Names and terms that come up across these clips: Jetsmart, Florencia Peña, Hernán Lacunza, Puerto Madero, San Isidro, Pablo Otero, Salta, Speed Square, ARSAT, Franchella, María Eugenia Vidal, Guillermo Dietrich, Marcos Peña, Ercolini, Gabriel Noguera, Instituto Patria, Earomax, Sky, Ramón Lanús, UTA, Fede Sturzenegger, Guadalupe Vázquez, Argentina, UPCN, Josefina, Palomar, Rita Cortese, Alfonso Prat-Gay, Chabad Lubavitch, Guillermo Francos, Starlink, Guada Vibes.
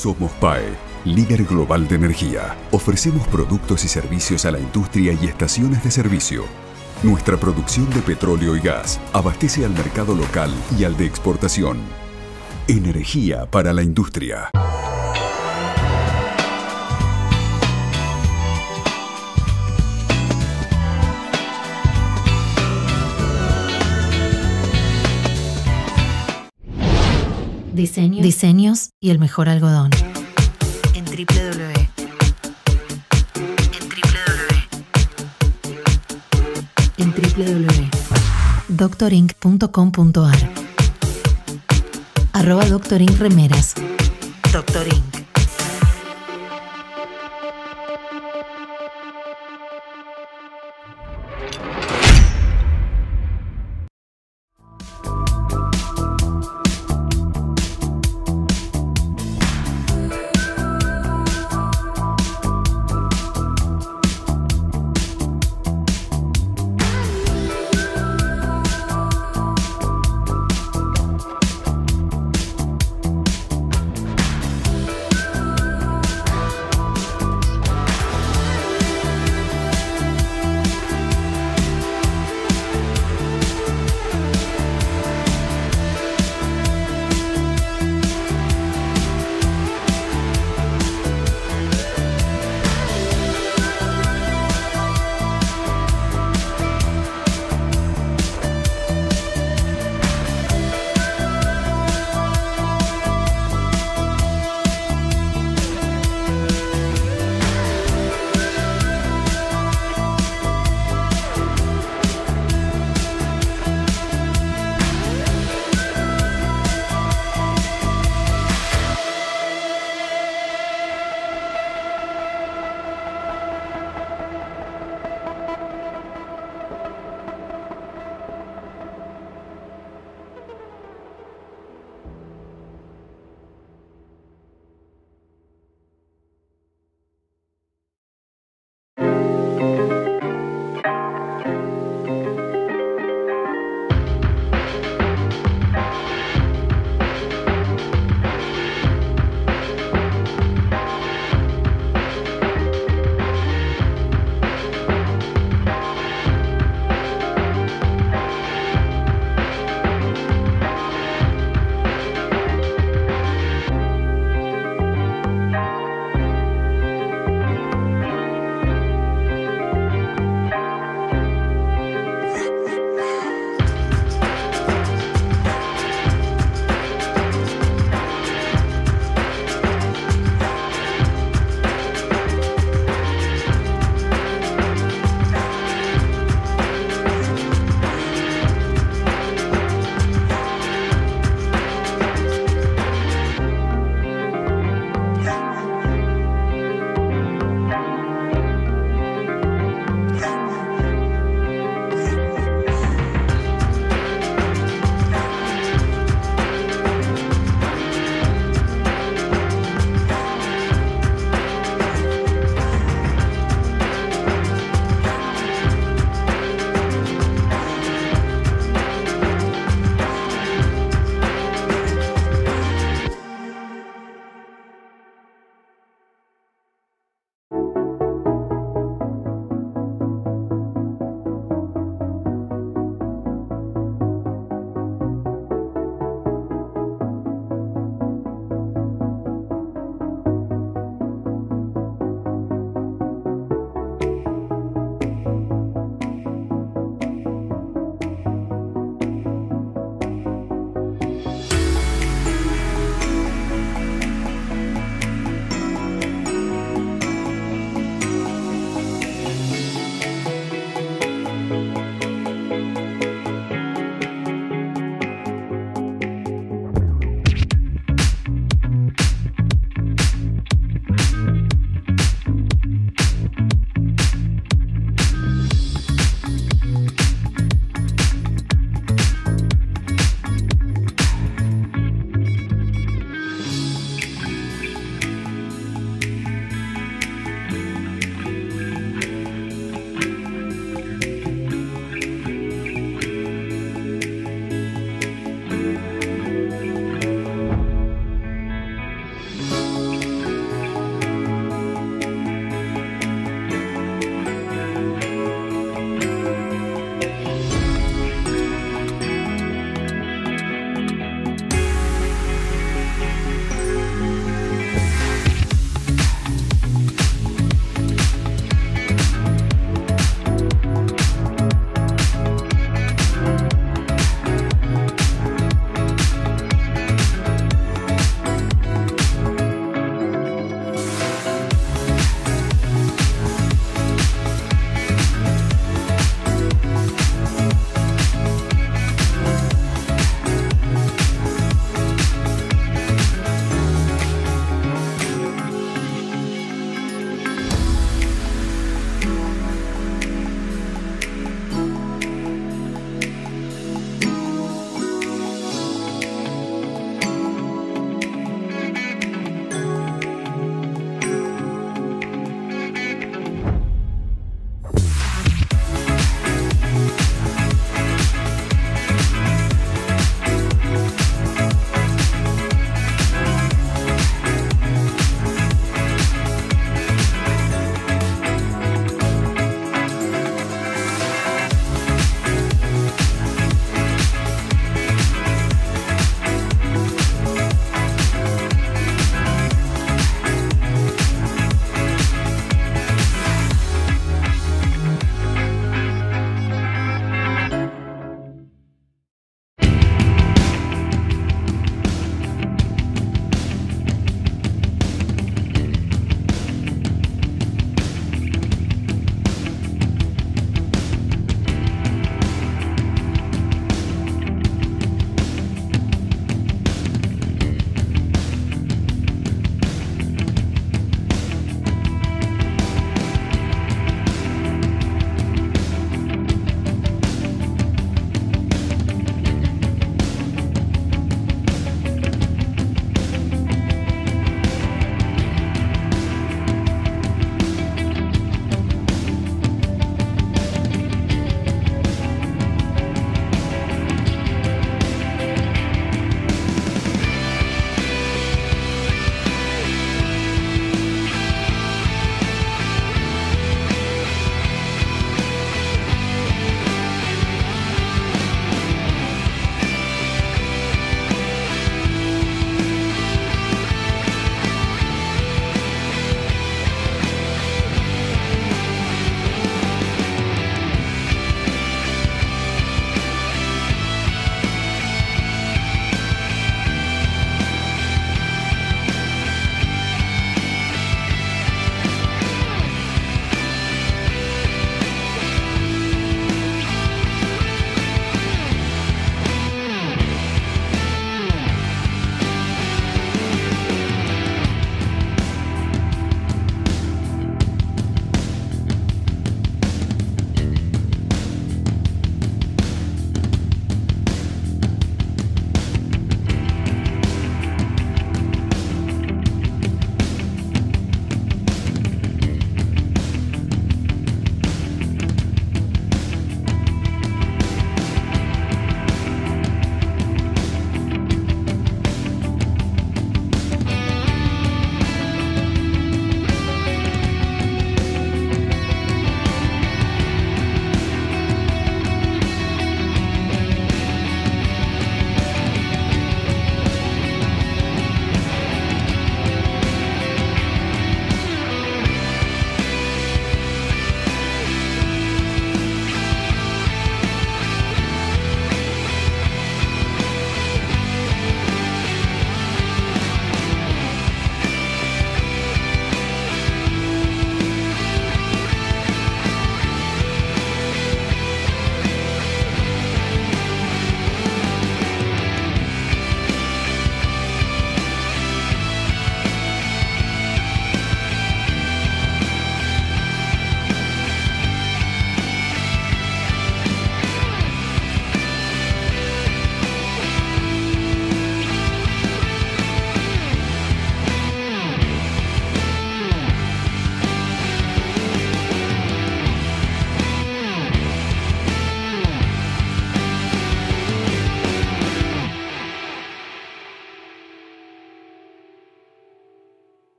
Somos PAE, líder global de energía. Ofrecemos productos y servicios a la industria y estaciones de servicio. Nuestra producción de petróleo y gas abastece al mercado local y al de exportación. Energía para la industria. Diseños y el mejor algodón. En www.doctorinc.com.ar @DoctorIncRemeras. Doctorinc.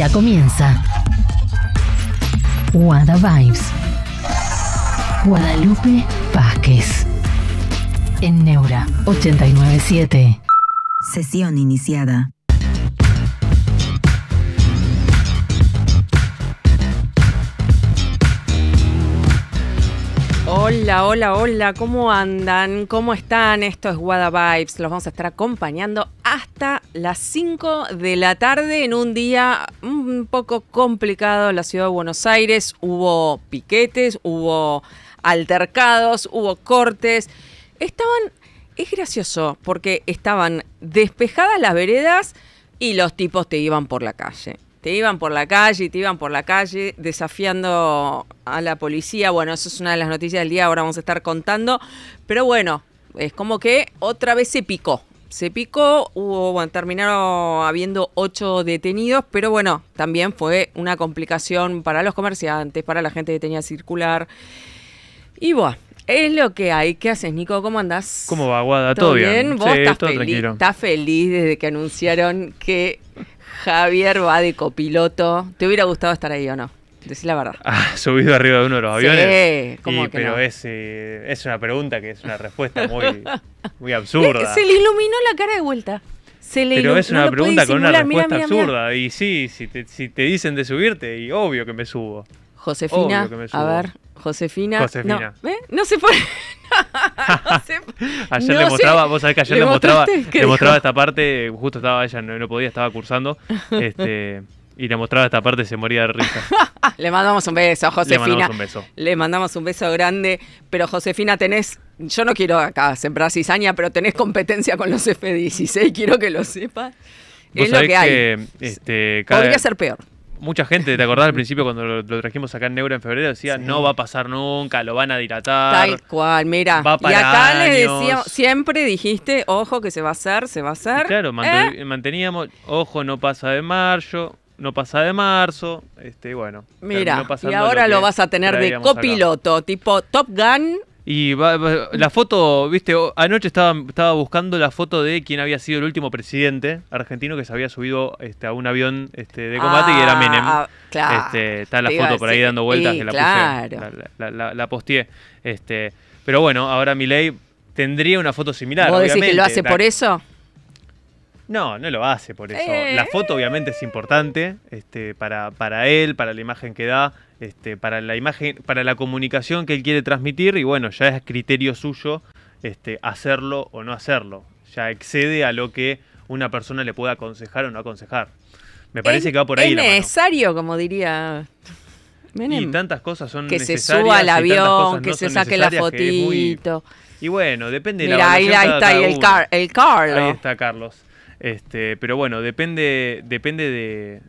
Ya comienza Guada Vibes. Guadalupe Vázquez en Neura 89.7. Sesión iniciada. Hola, hola, hola, ¿cómo andan? ¿Cómo están? Esto es Guada Vibes, los vamos a estar acompañando hasta las 5 de la tarde en un día un poco complicado en la ciudad de Buenos Aires. Hubo piquetes, hubo altercados, hubo cortes. Estaban, es gracioso porque estaban despejadas las veredas y los tipos te iban por la calle. Te iban por la calle, desafiando a la policía. Bueno, eso es una de las noticias del día, ahora vamos a estar contando. Pero bueno, es como que otra vez se picó. Bueno, terminaron habiendo 8 detenidos, pero bueno, también fue una complicación para los comerciantes, para la gente que tenía que circular. Y bueno, es lo que hay. ¿Qué haces, Nico? ¿Cómo andás? ¿Cómo va, Guada? ¿Todo bien? ¿Vos estás todo feliz? Tranquilo. ¿Estás feliz desde que anunciaron que Javier va de copiloto? ¿Te hubiera gustado estar ahí o no? Decí la verdad. Ah, subido arriba de uno de los aviones. Sí, ¿cómo que pero no? Es una pregunta que es una respuesta muy, muy absurda. Se le iluminó la cara de vuelta. Pero es una pregunta con una respuesta absurda. Y sí, si te dicen de subirte, y obvio que me subo. Josefina, me subo. A ver, Josefina. No, ¿eh? No se puede. Ayer no le mostraba, vos sabés que ayer le mostraba esta parte, justo estaba ella, no podía, estaba cursando, y le mostraba esta parte, se moría de risa. Le mandamos un beso, Josefina. Le mandamos un beso grande, pero Josefina, yo no quiero acá sembrar cizaña, pero tenés competencia con los F-16, quiero que lo sepas. Es lo que hay. Podría ser peor. Mucha gente, ¿te acordás al principio cuando lo trajimos acá en Neura en febrero? Decía, sí, no va a pasar nunca, lo van a dilatar. Tal cual, mira. Va para y acá años. Les decíamos, siempre dijiste, ojo que se va a hacer. Y claro, manteníamos, ojo, no pasa de mayo, no pasa de marzo, bueno. Mira, y ahora lo vas a tener de copiloto, acá, tipo Top Gun. Y la foto, viste, anoche estaba buscando la foto de quién había sido el último presidente argentino que se había subido a un avión de combate, y era Menem. Claro, está la foto por ahí dando vueltas, que claro, la puse, la posteé. Pero bueno, ahora Milei tendría una foto similar. ¿Vos obviamente decís que lo hace por eso? No, no lo hace por eso. La foto obviamente es importante para él, para la imagen que da, para la comunicación que él quiere transmitir, y bueno, ya es criterio suyo hacerlo o no hacerlo. Ya excede a lo que una persona le pueda aconsejar o no aconsejar. Me parece que va por ahí la mano. Es necesario, como diría Menem. Y tantas cosas son necesarias. Que se suba al avión, que se saque la fotito. Y bueno, depende de la evaluación. Mira, ahí está el Carlos. Ahí está Carlos. Pero bueno, depende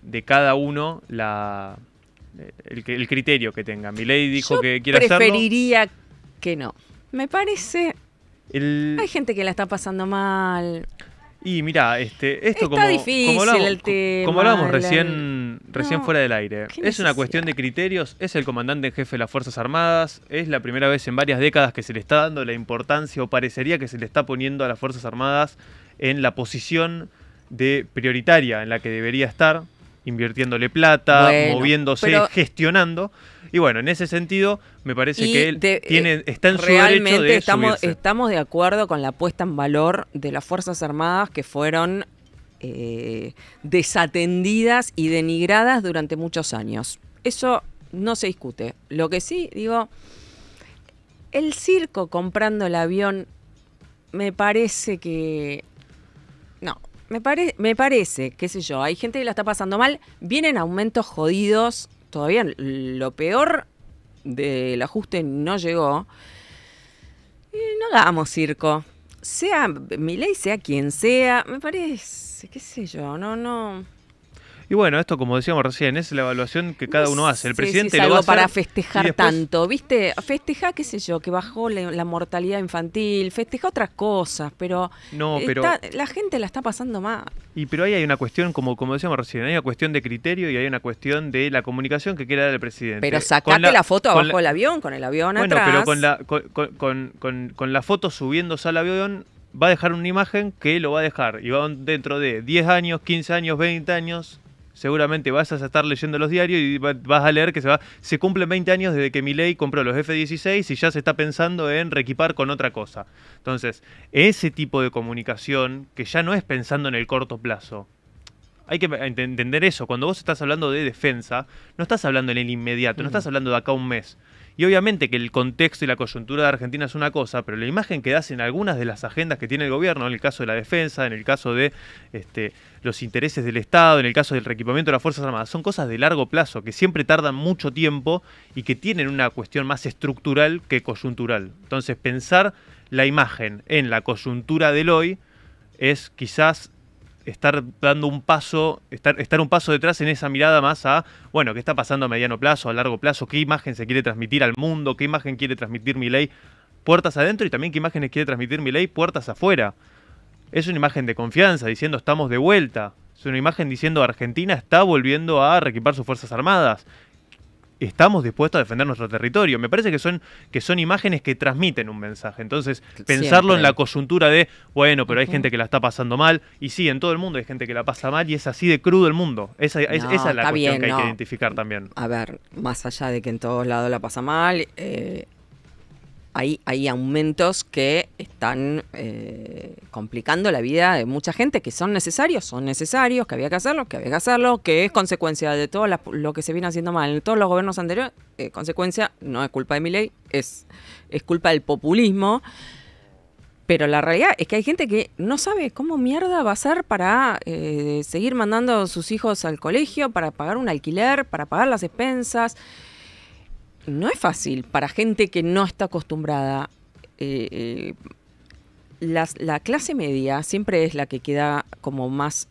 de cada uno el criterio que tenga. Milei dijo que quiere hacerlo. Yo preferiría que no. Me parece. Hay gente que la está pasando mal. Y mira, esto está como hablamos, el tema, como hablábamos recién fuera del aire. Es una cuestión de criterios. Es el comandante en jefe de las Fuerzas Armadas. Es la primera vez en varias décadas que se le está dando la importancia, o parecería que se le está poniendo a las Fuerzas Armadas en la posición de prioritaria en la que debería estar, invirtiéndole plata, moviéndose, gestionando. Y bueno, en ese sentido, me parece que él está en su derecho de subirse. Estamos de acuerdo con la puesta en valor de las Fuerzas Armadas, que fueron desatendidas y denigradas durante muchos años. Eso no se discute. Lo que sí, digo, el circo comprando el avión, me parece que... No, me parece, qué sé yo, hay gente que la está pasando mal, vienen aumentos jodidos, todavía lo peor del ajuste no llegó. Y no hagamos circo, sea Milei, sea quien sea, me parece, qué sé yo, no. Y bueno, esto, como decíamos recién, es la evaluación que cada uno hace. El presidente lo va a hacer para festejar después... tanto, ¿viste? Festeja, qué sé yo, que bajó la mortalidad infantil, festeja otras cosas, pero, la gente la está pasando mal. Y pero ahí hay una cuestión, como decíamos recién, hay una cuestión de criterio y hay una cuestión de la comunicación que quiere dar el presidente. Pero sacate la foto abajo del avión, con el avión atrás. Bueno, pero con la foto subiéndose al avión, va a dejar una imagen que lo va a dejar. Y va dentro de 10 años, 15 años, 20 años... seguramente vas a estar leyendo los diarios y vas a leer que se cumplen 20 años desde que Milei compró los F-16 y ya se está pensando en reequipar con otra cosa. Entonces, ese tipo de comunicación que ya no es pensando en el corto plazo. Hay que entender eso. Cuando vos estás hablando de defensa, no estás hablando en el inmediato, no estás hablando de acá un mes. Y obviamente que el contexto y la coyuntura de Argentina es una cosa, pero la imagen que das en algunas de las agendas que tiene el gobierno, en el caso de la defensa, en el caso de los intereses del Estado, en el caso del reequipamiento de las Fuerzas Armadas, son cosas de largo plazo, que siempre tardan mucho tiempo y que tienen una cuestión más estructural que coyuntural. Entonces, pensar la imagen en la coyuntura del hoy es quizás estar dando un paso, estar un paso detrás en esa mirada más a, bueno, qué está pasando a mediano plazo, a largo plazo, qué imagen se quiere transmitir al mundo, qué imagen quiere transmitir Milei puertas adentro y también qué imágenes quiere transmitir Milei puertas afuera. Es una imagen de confianza, diciendo estamos de vuelta. Es una imagen diciendo Argentina está volviendo a reequipar sus Fuerzas Armadas. Estamos dispuestos a defender nuestro territorio. Me parece que son imágenes que transmiten un mensaje. Entonces, pensarlo siempre en la coyuntura de, bueno, pero hay gente que la está pasando mal. Y sí, en todo el mundo hay gente que la pasa mal y es así de crudo el mundo. Esa es la cuestión que hay que identificar también. A ver, más allá de que en todos lados la pasa mal, hay aumentos que están complicando la vida de mucha gente, que son necesarios, que había que hacerlo, que es consecuencia de todo lo que se viene haciendo mal en todos los gobiernos anteriores. Consecuencia, no es culpa de Milei, es culpa del populismo. Pero la realidad es que hay gente que no sabe cómo mierda va a ser para seguir mandando a sus hijos al colegio, para pagar un alquiler, para pagar las expensas. No es fácil para gente que no está acostumbrada. La clase media siempre es la que queda como más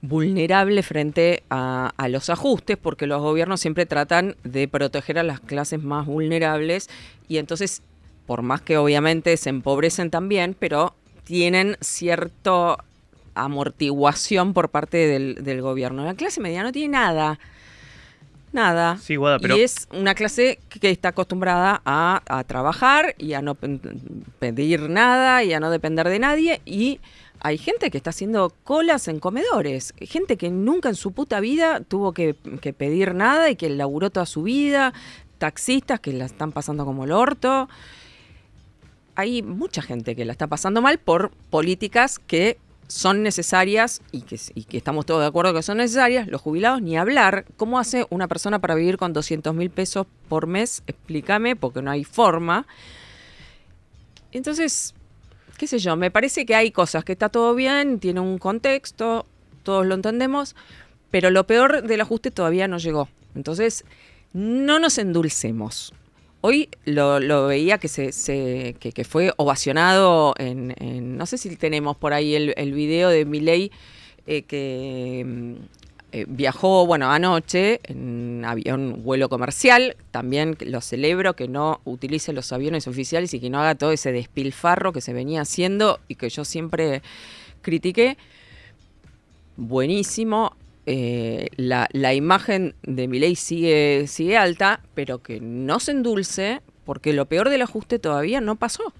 vulnerable frente a los ajustes, porque los gobiernos siempre tratan de proteger a las clases más vulnerables y entonces, por más que obviamente se empobrecen también, pero tienen cierta amortiguación por parte del gobierno. La clase media no tiene nada. Nada. Sí, Guada, pero y es una clase que está acostumbrada a trabajar y a no pedir nada y a no depender de nadie. Y hay gente que está haciendo colas en comedores. Gente que nunca en su puta vida tuvo que pedir nada y que laburó toda su vida. Taxistas que la están pasando como el orto. Hay mucha gente que la está pasando mal por políticas que son necesarias y que estamos todos de acuerdo que son necesarias. Los jubilados, ni hablar. ¿Cómo hace una persona para vivir con 200.000 pesos por mes? Explícame, porque no hay forma. Entonces, qué sé yo, me parece que hay cosas que está todo bien, tiene un contexto, todos lo entendemos, pero lo peor del ajuste todavía no llegó. Entonces, no nos endulcemos. Hoy lo veía que que fue ovacionado en... No sé si tenemos por ahí el video de Milei que viajó, bueno, anoche en avión, vuelo comercial. También lo celebro, que no utilice los aviones oficiales y que no haga todo ese despilfarro que se venía haciendo y que yo siempre critiqué. Buenísimo. La imagen de Milei sigue alta, pero que no se endulce, porque lo peor del ajuste todavía no pasó.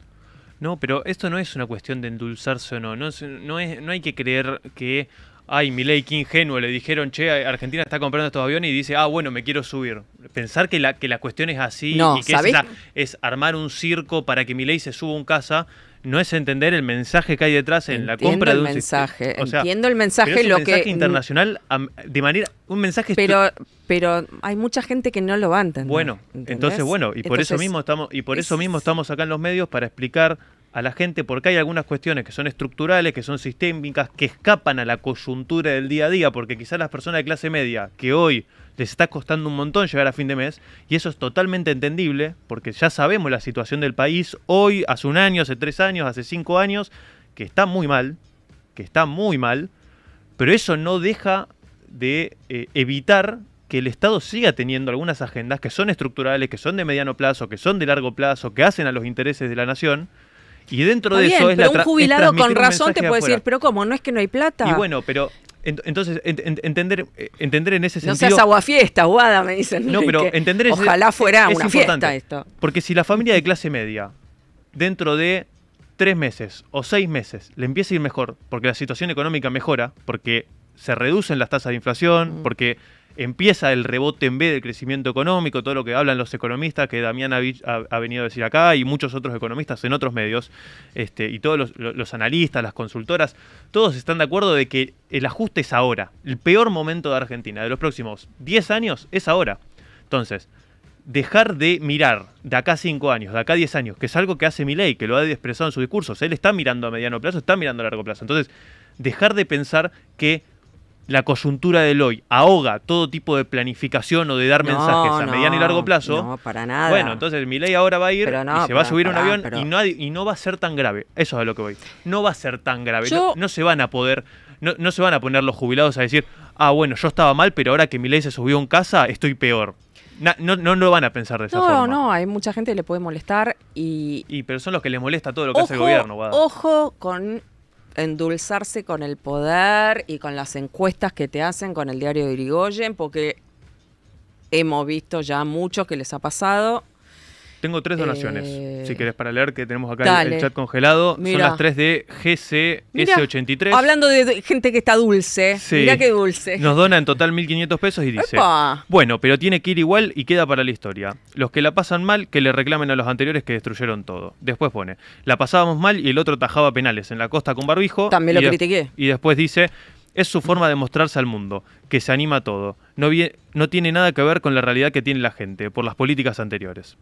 No, pero esto no es una cuestión de endulzarse o no. No hay que creer que, ay, Milei, qué ingenuo, le dijeron, che, Argentina está comprando estos aviones y dice, ah, bueno, me quiero subir. Pensar que la cuestión es así, no, y que es armar un circo para que Milei se suba un casa. No es entender el mensaje que hay detrás en la compra de un mensaje. O sea, entiendo el mensaje, pero es un mensaje internacional, de manera un mensaje, pero hay mucha gente que no lo va a entender. Bueno, ¿entendés? Entonces, bueno, y por eso mismo estamos acá en los medios, para explicar a la gente, porque hay algunas cuestiones que son estructurales, que son sistémicas, que escapan a la coyuntura del día a día, porque quizás las personas de clase media que hoy les está costando un montón llegar a fin de mes, y eso es totalmente entendible, porque ya sabemos la situación del país hoy, hace un año, hace 3 años, hace 5 años, que está muy mal, pero eso no deja de evitar que el Estado siga teniendo algunas agendas que son estructurales, que son de mediano plazo, que son de largo plazo, que hacen a los intereses de la nación. Y dentro de eso es la... Pero un jubilado con razón te puede decir, pero ¿cómo? ¿No es que no hay plata? Y bueno, pero entonces entender en ese sentido... No seas aguafiesta, Guada, me dicen. No, pero entender ese... Ojalá fuera una fiesta esto. Porque si la familia de clase media, dentro de 3 meses o 6 meses, le empieza a ir mejor, porque la situación económica mejora, porque se reducen las tasas de inflación, porque empieza el rebote en B del crecimiento económico, todo lo que hablan los economistas, que Damián ha venido a decir acá, y muchos otros economistas en otros medios, y todos los analistas, las consultoras, todos están de acuerdo de que el ajuste es ahora. El peor momento de Argentina, de los próximos 10 años, es ahora. Entonces, dejar de mirar de acá 5 años, de acá 10 años, que es algo que hace Milei, que lo ha expresado en sus discursos. Él está mirando a mediano plazo, está mirando a largo plazo. Entonces, dejar de pensar que la coyuntura del hoy ahoga todo tipo de planificación o de dar mensajes a mediano y largo plazo. No, para nada. Bueno, entonces Milei ahora va a ir y se va a subir a un avión y no va a ser tan grave. Eso es a lo que voy. No va a ser tan grave. Yo... No se van a poder, no se van a poner los jubilados a decir, ah, bueno, yo estaba mal, pero ahora que Milei se subió a un casa, estoy peor. No lo van a pensar de esa forma. No, hay mucha gente que le puede molestar y... Pero son los que les molesta todo lo que hace el gobierno. Guada. Ojo con... endulzarse con el poder y con las encuestas que te hacen con el diario de Irigoyen, porque hemos visto ya mucho que les ha pasado. Tengo 3 donaciones, si querés, para leer, que tenemos acá el chat congelado. Mirá. Son las 3 de GCS83. Hablando de gente que está dulce, sí. Mirá qué dulce. Nos dona en total 1.500 pesos y dice, ¡epa! Bueno, pero tiene que ir igual y queda para la historia. Los que la pasan mal, que le reclamen a los anteriores que destruyeron todo. Después pone, la pasábamos mal y el otro tajaba penales en la costa con barbijo. También lo critiqué. Y después dice... Es su forma de mostrarse al mundo, que se anima a todo. No tiene nada que ver con la realidad que tiene la gente por las políticas anteriores.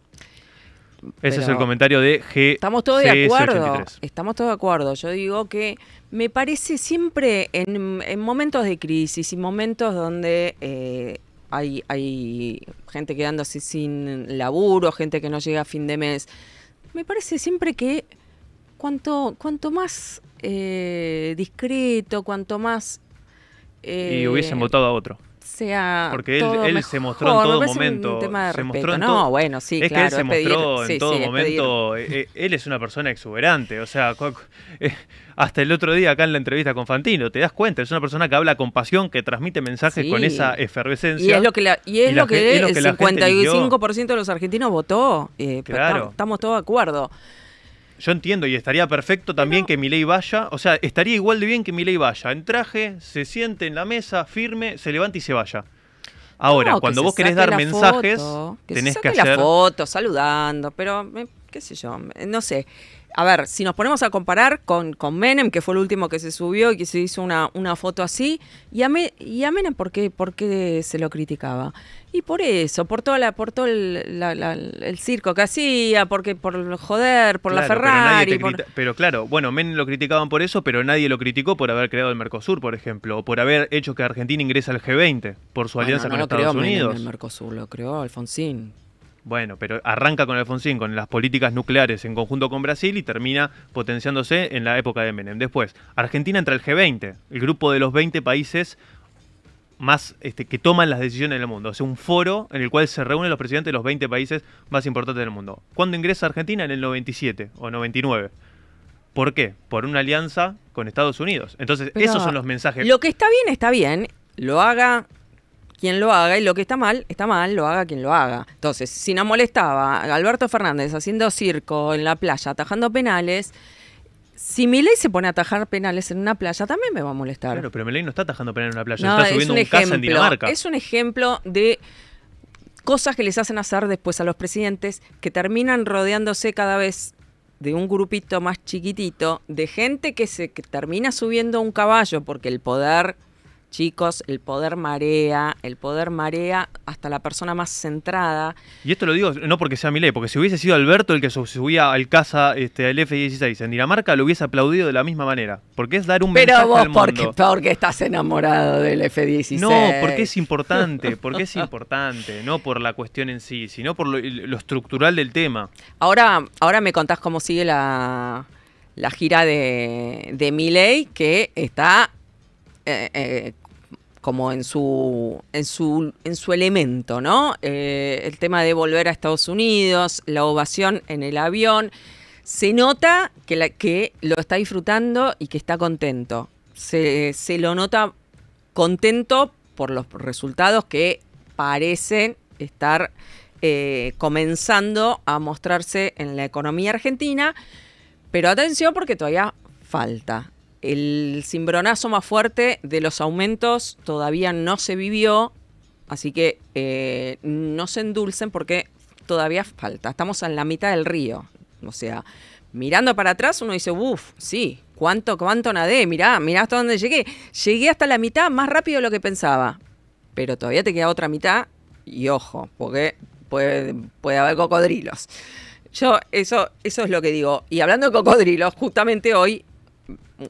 Ese es el comentario de G. Estamos todos de acuerdo. Estamos todos de acuerdo. Yo digo que me parece siempre en momentos de crisis y momentos donde hay gente quedándose sin laburo, gente que no llega a fin de mes. Me parece siempre que cuanto más... discreto, cuanto más... y hubiesen votado a otro. Sea porque él se mostró en todo momento. Se mostró en todo momento. Es que él se mostró en todo momento. Él es una persona exuberante. O sea, hasta el otro día acá en la entrevista con Fantino, te das cuenta, es una persona que habla con pasión, que transmite mensajes con esa efervescencia. Y es lo que el 55% de los argentinos votó. Claro. Estamos todos de acuerdo. Yo entiendo, y estaría perfecto también que Milei vaya, o sea, estaría igual de bien que Milei vaya en traje, se siente en la mesa, firme, se levanta y se vaya. Ahora, cuando vos querés dar mensajes, tenés que hacer... la foto, saludando, pero, qué sé yo, no sé. A ver, si nos ponemos a comparar con Menem, que fue el último que se subió y que se hizo una foto así, y a Menem, ¿por qué se lo criticaba? Y por eso, por todo el circo que hacía, por joder, por la Ferrari. Pero claro, bueno, Menem lo criticaban por eso, pero nadie lo criticó por haber creado el Mercosur, por ejemplo, o por haber hecho que Argentina ingrese al G20, por su alianza con Estados Unidos. El Mercosur lo creó Alfonsín. Bueno, pero arranca con Alfonsín, con las políticas nucleares en conjunto con Brasil y termina potenciándose en la época de Menem. Después, Argentina entra al G20, el grupo de los 20 países más que toman las decisiones del mundo. O sea, un foro en el cual se reúnen los presidentes de los 20 países más importantes del mundo. ¿Cuándo ingresa Argentina? En el 97 o 99. ¿Por qué? Por una alianza con Estados Unidos. Entonces, pero esos son los mensajes. Lo que está bien, lo haga... quien lo haga, y lo que está mal, lo haga quien lo haga. Entonces, si nos molestaba Alberto Fernández haciendo circo en la playa, atajando penales, si Milei se pone a atajar penales en una playa, también me va a molestar. Claro, pero Milei no está atajando penales en una playa, está subiendo un casa en Dinamarca. Es un ejemplo de cosas que les hacen hacer después a los presidentes, que terminan rodeándose cada vez de un grupito más chiquitito, de gente que termina subiendo un caballo, porque el poder... Chicos, el poder marea hasta la persona más centrada. Y esto lo digo no porque sea Milei, porque si hubiese sido Alberto el que subía al casa del F-16 en Dinamarca, lo hubiese aplaudido de la misma manera. Porque es dar un mensaje al mundo. Pero vos porque estás enamorado del F-16. No, porque es importante, no por la cuestión en sí, sino por lo estructural del tema. Ahora me contás cómo sigue la gira de Milei, que está... como en su elemento, ¿no? El tema de volver a Estados Unidos, la ovación en el avión, se nota que lo está disfrutando y que está contento. Se lo nota contento por los resultados que parecen estar comenzando a mostrarse en la economía argentina, pero atención porque todavía falta. El cimbronazo más fuerte de los aumentos todavía no se vivió, así que no se endulcen porque todavía falta. Estamos en la mitad del río, o sea, mirando para atrás uno dice, uff, sí, cuánto nadé, mirá hasta dónde llegué. Llegué hasta la mitad más rápido de lo que pensaba, pero todavía te queda otra mitad y ojo, porque puede haber cocodrilos. Yo eso es lo que digo. Y hablando de cocodrilos, justamente hoy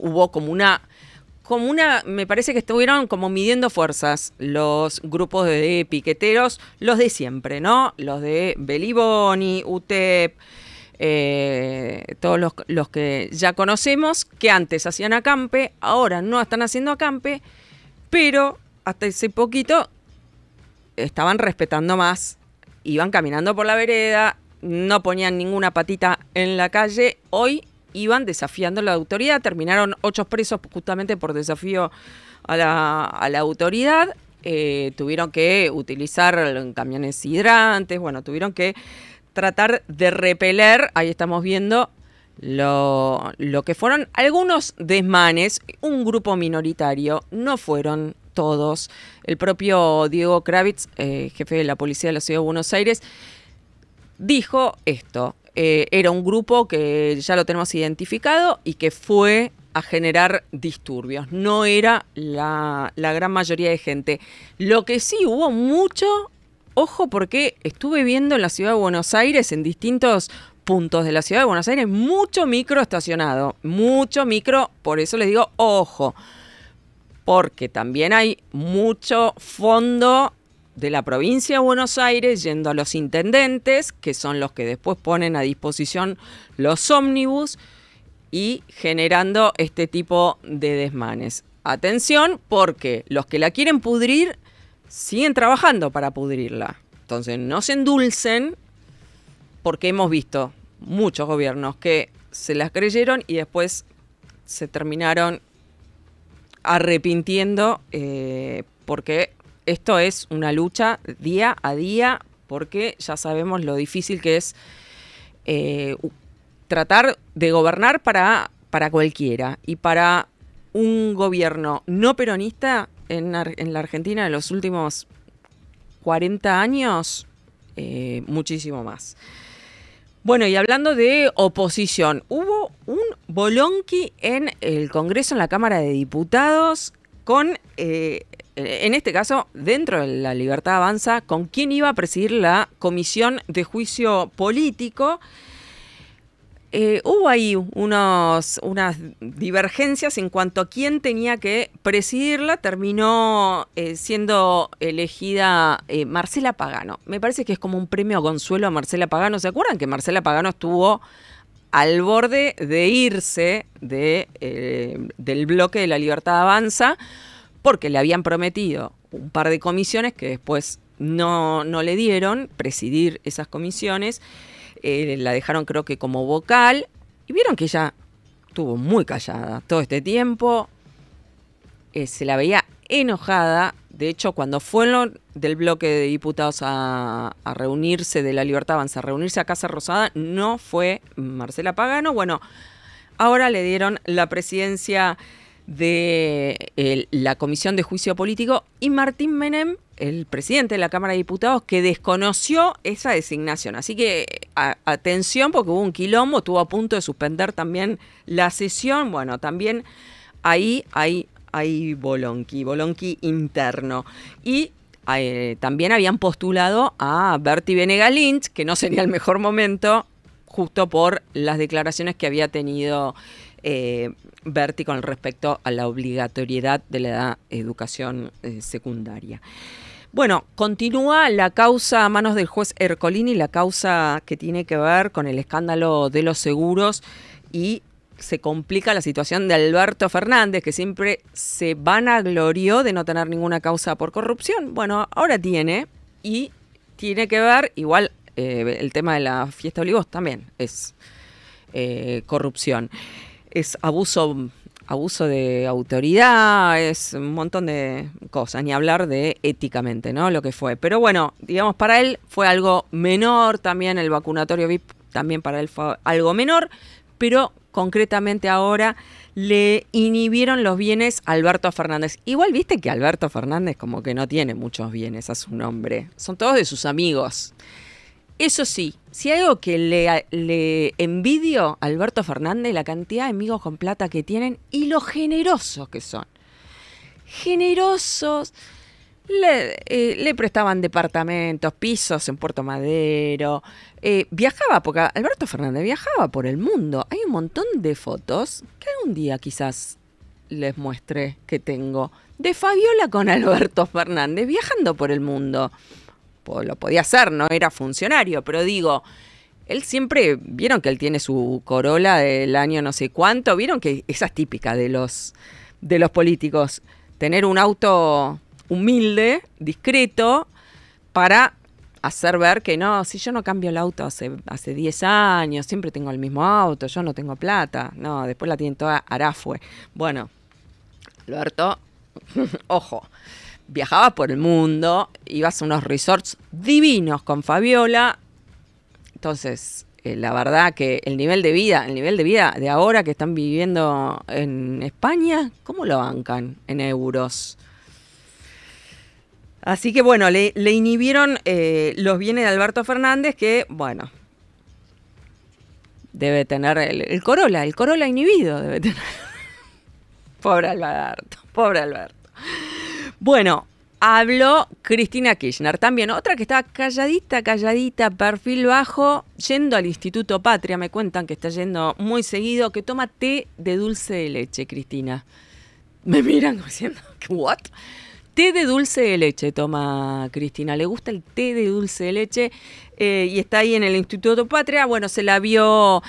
hubo como una, me parece que estuvieron como midiendo fuerzas los grupos de piqueteros, los de siempre, ¿no? Los de Beliboni, UTEP, todos los que ya conocemos, que antes hacían acampe, ahora no están haciendo acampe, pero hasta ese poquito estaban respetando más, iban caminando por la vereda, no ponían ninguna patita en la calle, hoy iban desafiando a la autoridad, terminaron 8 presos justamente por desafío a la autoridad, tuvieron que utilizar camiones hidrantes, bueno, tuvieron que tratar de repeler, ahí estamos viendo lo que fueron algunos desmanes, un grupo minoritario, no fueron todos. El propio Diego Kravitz, jefe de la policía de la Ciudad de Buenos Aires, dijo esto. Era un grupo que ya lo tenemos identificado y que fue a generar disturbios. No era la gran mayoría de gente. Lo que sí hubo mucho, ojo, porque estuve viendo en la Ciudad de Buenos Aires, en distintos puntos de la Ciudad de Buenos Aires, mucho micro estacionado. Mucho micro, por eso les digo, ojo. Porque también hay mucho fondo de la provincia de Buenos Aires yendo a los intendentes, que son los que después ponen a disposición los ómnibus y generando este tipo de desmanes. Atención, porque los que la quieren pudrir siguen trabajando para pudrirla. Entonces no se endulcen, porque hemos visto muchos gobiernos que se las creyeron y después se terminaron arrepintiendo, porque esto es una lucha día a día, porque ya sabemos lo difícil que es tratar de gobernar para cualquiera. Y para un gobierno no peronista en la Argentina de los últimos 40 años, muchísimo más. Bueno, y hablando de oposición, hubo un bolonqui en el Congreso, en la Cámara de Diputados, con... en este caso, dentro de la Libertad Avanza, con quién iba a presidir la Comisión de Juicio Político. Hubo ahí unas divergencias en cuanto a quién tenía que presidirla. Terminó siendo elegida Marcela Pagano. Me parece que es como un premio consuelo a Marcela Pagano. ¿Se acuerdan que Marcela Pagano estuvo al borde de irse del bloque de la Libertad Avanza? Porque le habían prometido un par de comisiones que después no le dieron, presidir esas comisiones, la dejaron creo que como vocal, y vieron que ella estuvo muy callada todo este tiempo, se la veía enojada. De hecho, cuando fueron del bloque de diputados a reunirse, de la Libertad Avanza, a reunirse a Casa Rosada, no fue Marcela Pagano. Bueno, ahora le dieron la presidencia de la Comisión de Juicio Político, y Martín Menem, el presidente de la Cámara de Diputados, que desconoció esa designación. Así que atención, porque hubo un quilombo, estuvo a punto de suspender también la sesión. Bueno, también ahí hay bolonqui interno. Y también habían postulado a Berti Benega Lynch, que no sería el mejor momento, justo por las declaraciones que había tenido Berti con respecto a la obligatoriedad de la educación secundaria. Bueno, continúa la causa a manos del juez Ercolini, la causa que tiene que ver con el escándalo de los seguros, y se complica la situación de Alberto Fernández, que siempre se vanaglorió de no tener ninguna causa por corrupción. Bueno, ahora tiene, y tiene que ver, igual el tema de la fiesta de Olivos también es corrupción. Es abuso de autoridad, es un montón de cosas, ni hablar de éticamente, ¿no? Lo que fue. Pero bueno, digamos, para él fue algo menor, también el vacunatorio VIP también para él fue algo menor, pero concretamente ahora le inhibieron los bienes a Alberto Fernández. Igual viste que Alberto Fernández como que no tiene muchos bienes a su nombre. Son todos de sus amigos. Eso sí, si hay algo que le envidio a Alberto Fernández, la cantidad de amigos con plata que tienen y lo generosos que son. Generosos. Le prestaban departamentos, pisos en Puerto Madero. Viajaba, porque Alberto Fernández viajaba por el mundo. Hay un montón de fotos que algún día quizás les muestre que tengo. De Fabiola con Alberto Fernández viajando por el mundo. Lo podía hacer, no era funcionario, pero digo, él siempre, vieron que él tiene su Corolla del año no sé cuánto, vieron que esa es típica de los políticos, tener un auto humilde, discreto, para hacer ver que no, si yo no cambio el auto hace 10 años, siempre tengo el mismo auto, yo no tengo plata. No, después la tienen toda arafue. Bueno, Alberto, ojo, viajaba por el mundo, ibas a unos resorts divinos con Fabiola. Entonces, la verdad que el nivel de vida de ahora que están viviendo en España, ¿cómo lo bancan en euros? Así que bueno, le inhibieron los bienes de Alberto Fernández, que bueno, debe tener el Corolla inhibido, debe tener. Pobre Alberto. Bueno, habló Cristina Kirchner, también otra que estaba calladita, perfil bajo, yendo al Instituto Patria, me cuentan que está yendo muy seguido, que toma té de dulce de leche, Cristina. Me miran como diciendo, ¿what? Té de dulce de leche toma Cristina, le gusta el té de dulce de leche y está ahí en el Instituto Patria. Bueno, se la vio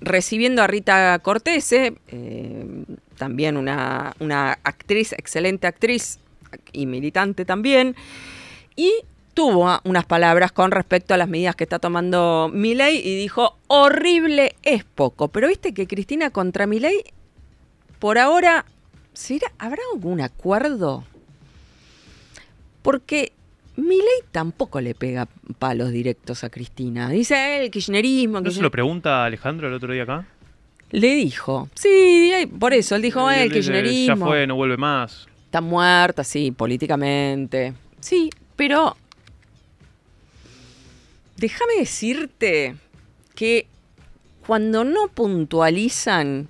recibiendo a Rita Cortese, también una actriz, excelente actriz y militante también, y tuvo unas palabras con respecto a las medidas que está tomando Milei y dijo, horrible es poco, pero viste que Cristina contra Milei por ahora... ¿Habrá algún acuerdo? Porque Milei tampoco le pega palos directos a Cristina. Dice el kirchnerismo... ¿No se lo pregunta Alejandro el otro día acá? Le dijo. Sí, por eso. Él dijo, el kirchnerismo... Ya fue, no vuelve más. Está muerta, sí, políticamente. Sí, pero... Déjame decirte que cuando no puntualizan...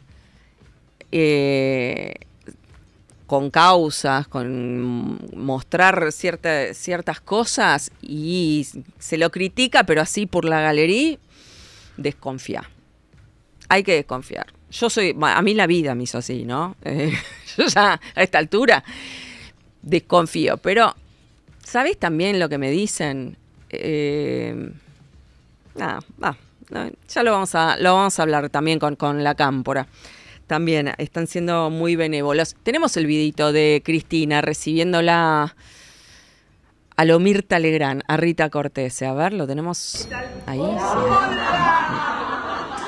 con causas, con mostrar ciertas cosas y se lo critica, pero así por la galería, desconfía. Hay que desconfiar. A mí la vida me hizo así, ¿no? Yo ya a esta altura desconfío. Pero, ¿sabés también lo que me dicen? Ya lo vamos a hablar también con la cámpora. También están siendo muy benévolos. Tenemos el videito de Cristina recibiéndola a lo Mirta Legrand, a Rita Cortese. A ver, lo tenemos ahí. ¡Hola! Sí.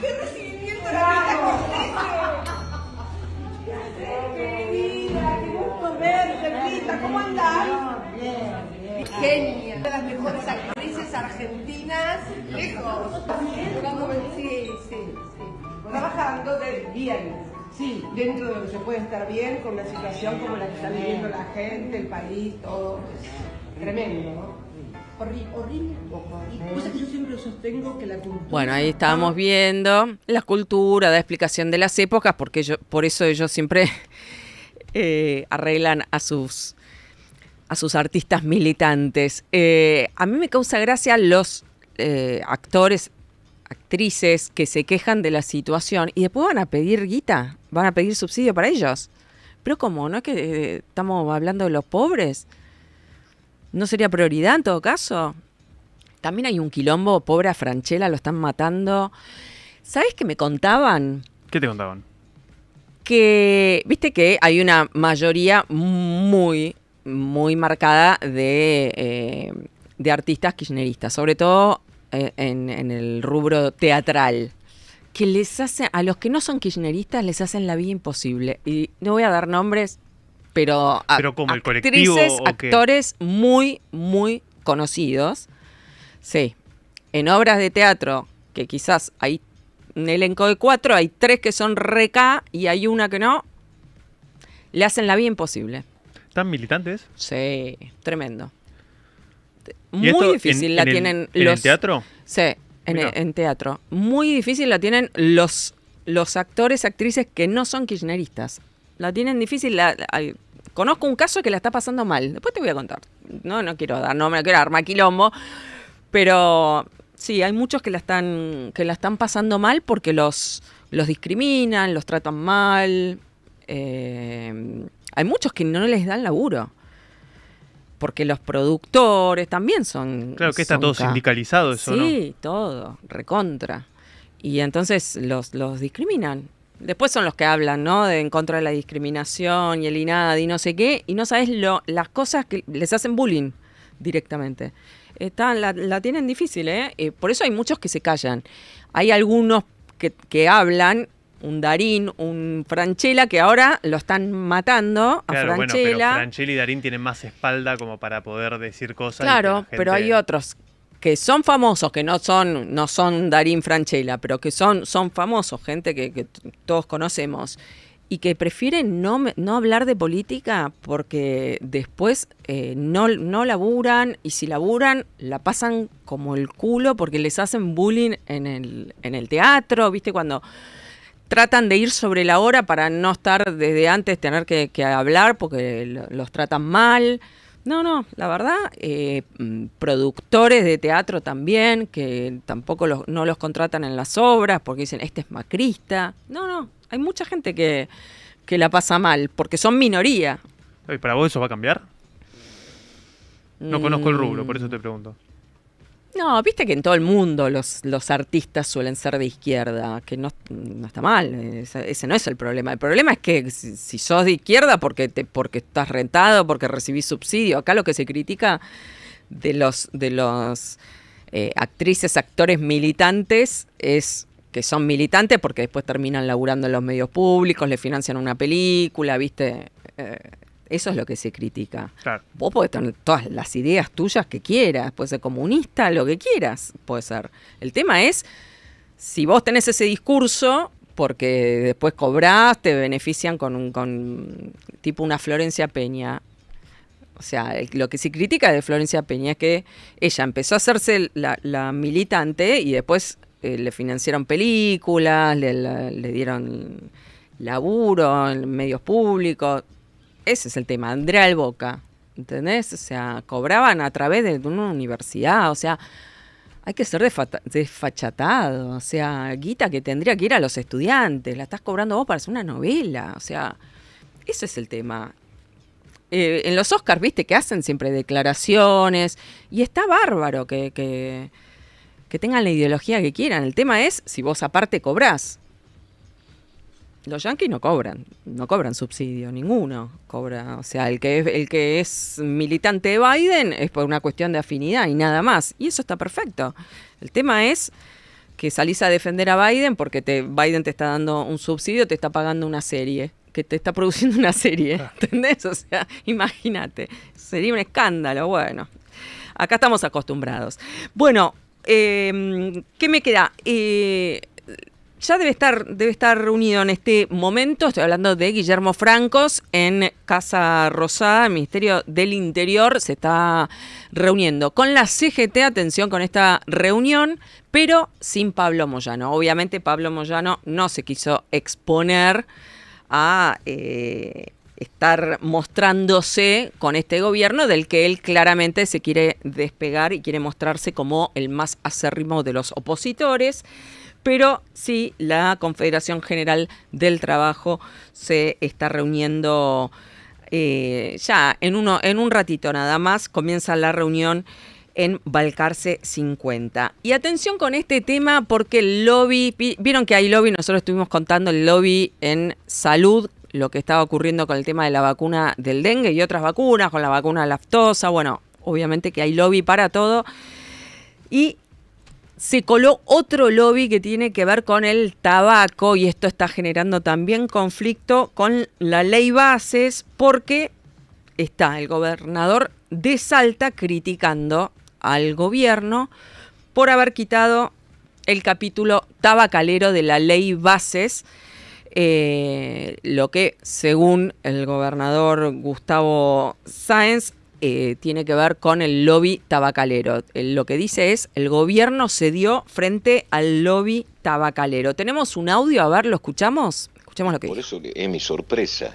¡Qué recibimiento de Rita Cortese! ¿Qué haces, querida? ¡Qué gusto verte, Rita! ¿Cómo andás? Bien. Genia. Una de las mejores actrices argentinas. Lejos. Sí. Trabajando del bien, sí, dentro de lo que se puede estar bien, con una situación como la que está viviendo la gente, el país, todo. Tremendo, ¿no? Horrible un poco. Y cosa que yo siempre sostengo que la cultura... Bueno, ahí estábamos viendo la cultura, la explicación de las épocas, porque por eso ellos siempre arreglan a sus artistas militantes. A mí me causa gracia los actores... actrices que se quejan de la situación y después van a pedir guita, van a pedir subsidio para ellos. Pero ¿cómo? ¿No es que estamos hablando de los pobres? ¿No sería prioridad en todo caso? También hay un quilombo, pobre a Franchella, lo están matando. ¿Sabés qué me contaban? ¿Qué te contaban? Que, viste que hay una mayoría muy, muy marcada de artistas kirchneristas, sobre todo... En el rubro teatral, que les hacen, a los que no son kirchneristas les hacen la vida imposible. Y no voy a dar nombres, pero como el colectivo, actores muy, muy conocidos, sí, en obras de teatro que quizás ahí un elenco de 4, hay 3 que son reca y hay una que no, le hacen la vida imposible. ¿Están militantes? Sí, tremendo. Muy difícil la tienen los... ¿En el teatro? Sí, en teatro. Muy difícil la tienen los actores, actrices que no son kirchneristas. La tienen difícil. Conozco un caso que la está pasando mal. Después te voy a contar. No quiero dar nombre, no quiero armar quilombo. Pero sí, hay muchos que la están pasando mal porque los discriminan, los tratan mal. Hay muchos que no les dan laburo. Porque los productores también son... Claro que está todo sindicalizado eso, ¿no? Sí, todo, recontra. Y entonces los discriminan. Después son los que hablan, ¿no? En contra de la discriminación y el INADI y no sé qué. Y no sabes las cosas que les hacen bullying directamente. La tienen difícil, ¿eh? Por eso hay muchos que se callan. Hay algunos que hablan... Un Darín, un Franchella, que ahora lo están matando a Franchella. Bueno, pero Franchella y Darín tienen más espalda como para poder decir cosas. Claro, gente... pero hay otros que son famosos, que no son Darín, Franchella, pero que son famosos, gente que todos conocemos, y que prefieren no hablar de política porque después no laburan, y si laburan la pasan como el culo porque les hacen bullying en el teatro, ¿viste? Cuando... Tratan de ir sobre la hora para no estar desde antes, tener que hablar porque los tratan mal. No, la verdad, productores de teatro también, que tampoco no los contratan en las obras porque dicen, este es macrista. No, hay mucha gente que la pasa mal porque son minoría. ¿Y para vos eso va a cambiar? No conozco el rubro, por eso te pregunto. No, viste que en todo el mundo los artistas suelen ser de izquierda, que no está mal, ese no es el problema. El problema es que si sos de izquierda porque estás rentado, porque recibís subsidio. Acá lo que se critica de los actrices, actores militantes es que son militantes porque después terminan laburando en los medios públicos, le financian una película, viste... Eso es lo que se critica. Claro. Vos podés tener todas las ideas tuyas que quieras. Puedes ser comunista, lo que quieras. Puede ser. El tema es, si vos tenés ese discurso, porque después cobrás, te benefician con tipo una Florencia Peña. O sea, lo que se critica de Florencia Peña es que ella empezó a hacerse la militante y después le financiaron películas, le dieron laburo en medios públicos. Ese es el tema, Andrea el Boca, ¿entendés? O sea, cobraban a través de una universidad, o sea, hay que ser desfachatado, o sea, guita que tendría que ir a los estudiantes, la estás cobrando vos para hacer una novela, o sea, ese es el tema. En los Oscars, viste, que hacen siempre declaraciones, y está bárbaro que tengan la ideología que quieran, el tema es si vos aparte cobrás. Los yanquis no cobran subsidio, ninguno cobra. O sea, el que es militante de Biden es por una cuestión de afinidad y nada más. Y eso está perfecto. El tema es que salís a defender a Biden porque Biden te está dando un subsidio, te está pagando una serie, que te está produciendo una serie, ¿entendés? O sea, imagínate, sería un escándalo. Bueno, acá estamos acostumbrados. Bueno, ¿qué me queda? Ya debe estar reunido en este momento, estoy hablando de Guillermo Francos en Casa Rosada, el Ministerio del Interior se está reuniendo con la CGT, atención con esta reunión, pero sin Pablo Moyano. Obviamente Pablo Moyano no se quiso exponer a estar mostrándose con este gobierno del que él claramente se quiere despegar y quiere mostrarse como el más acérrimo de los opositores. Pero sí, la Confederación General del Trabajo se está reuniendo ya en un ratito nada más. Comienza la reunión en Balcarce 50. Y atención con este tema porque el lobby, vieron que hay lobby, nosotros estuvimos contando el lobby en salud, lo que estaba ocurriendo con el tema de la vacuna del dengue y otras vacunas, con la vacuna de la aftosa. Bueno, obviamente que hay lobby para todo. Y... se coló otro lobby que tiene que ver con el tabaco y esto está generando también conflicto con la ley Bases porque está el gobernador de Salta criticando al gobierno por haber quitado el capítulo tabacalero de la ley Bases, lo que, según el gobernador Gustavo Sáenz, tiene que ver con el lobby tabacalero. Lo que dice es, el gobierno cedió frente al lobby tabacalero. Tenemos un audio, a ver, ¿lo escuchamos? Escuchemos lo que dice. Por eso es mi sorpresa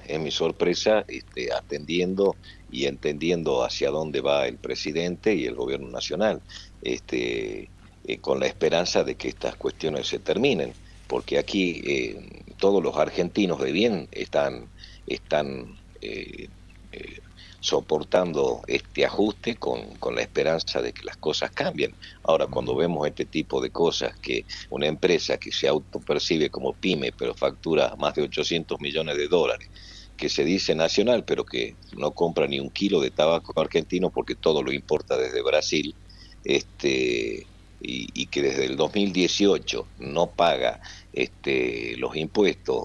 atendiendo y entendiendo hacia dónde va el presidente y el gobierno nacional, con la esperanza de que estas cuestiones se terminen, porque aquí todos los argentinos de bien están soportando este ajuste con la esperanza de que las cosas cambien. Ahora, cuando vemos este tipo de cosas, que una empresa que se autopercibe como pyme, pero factura más de $800 millones, que se dice nacional, pero que no compra ni un kilo de tabaco argentino porque todo lo importa desde Brasil, y que desde el 2018 no paga los impuestos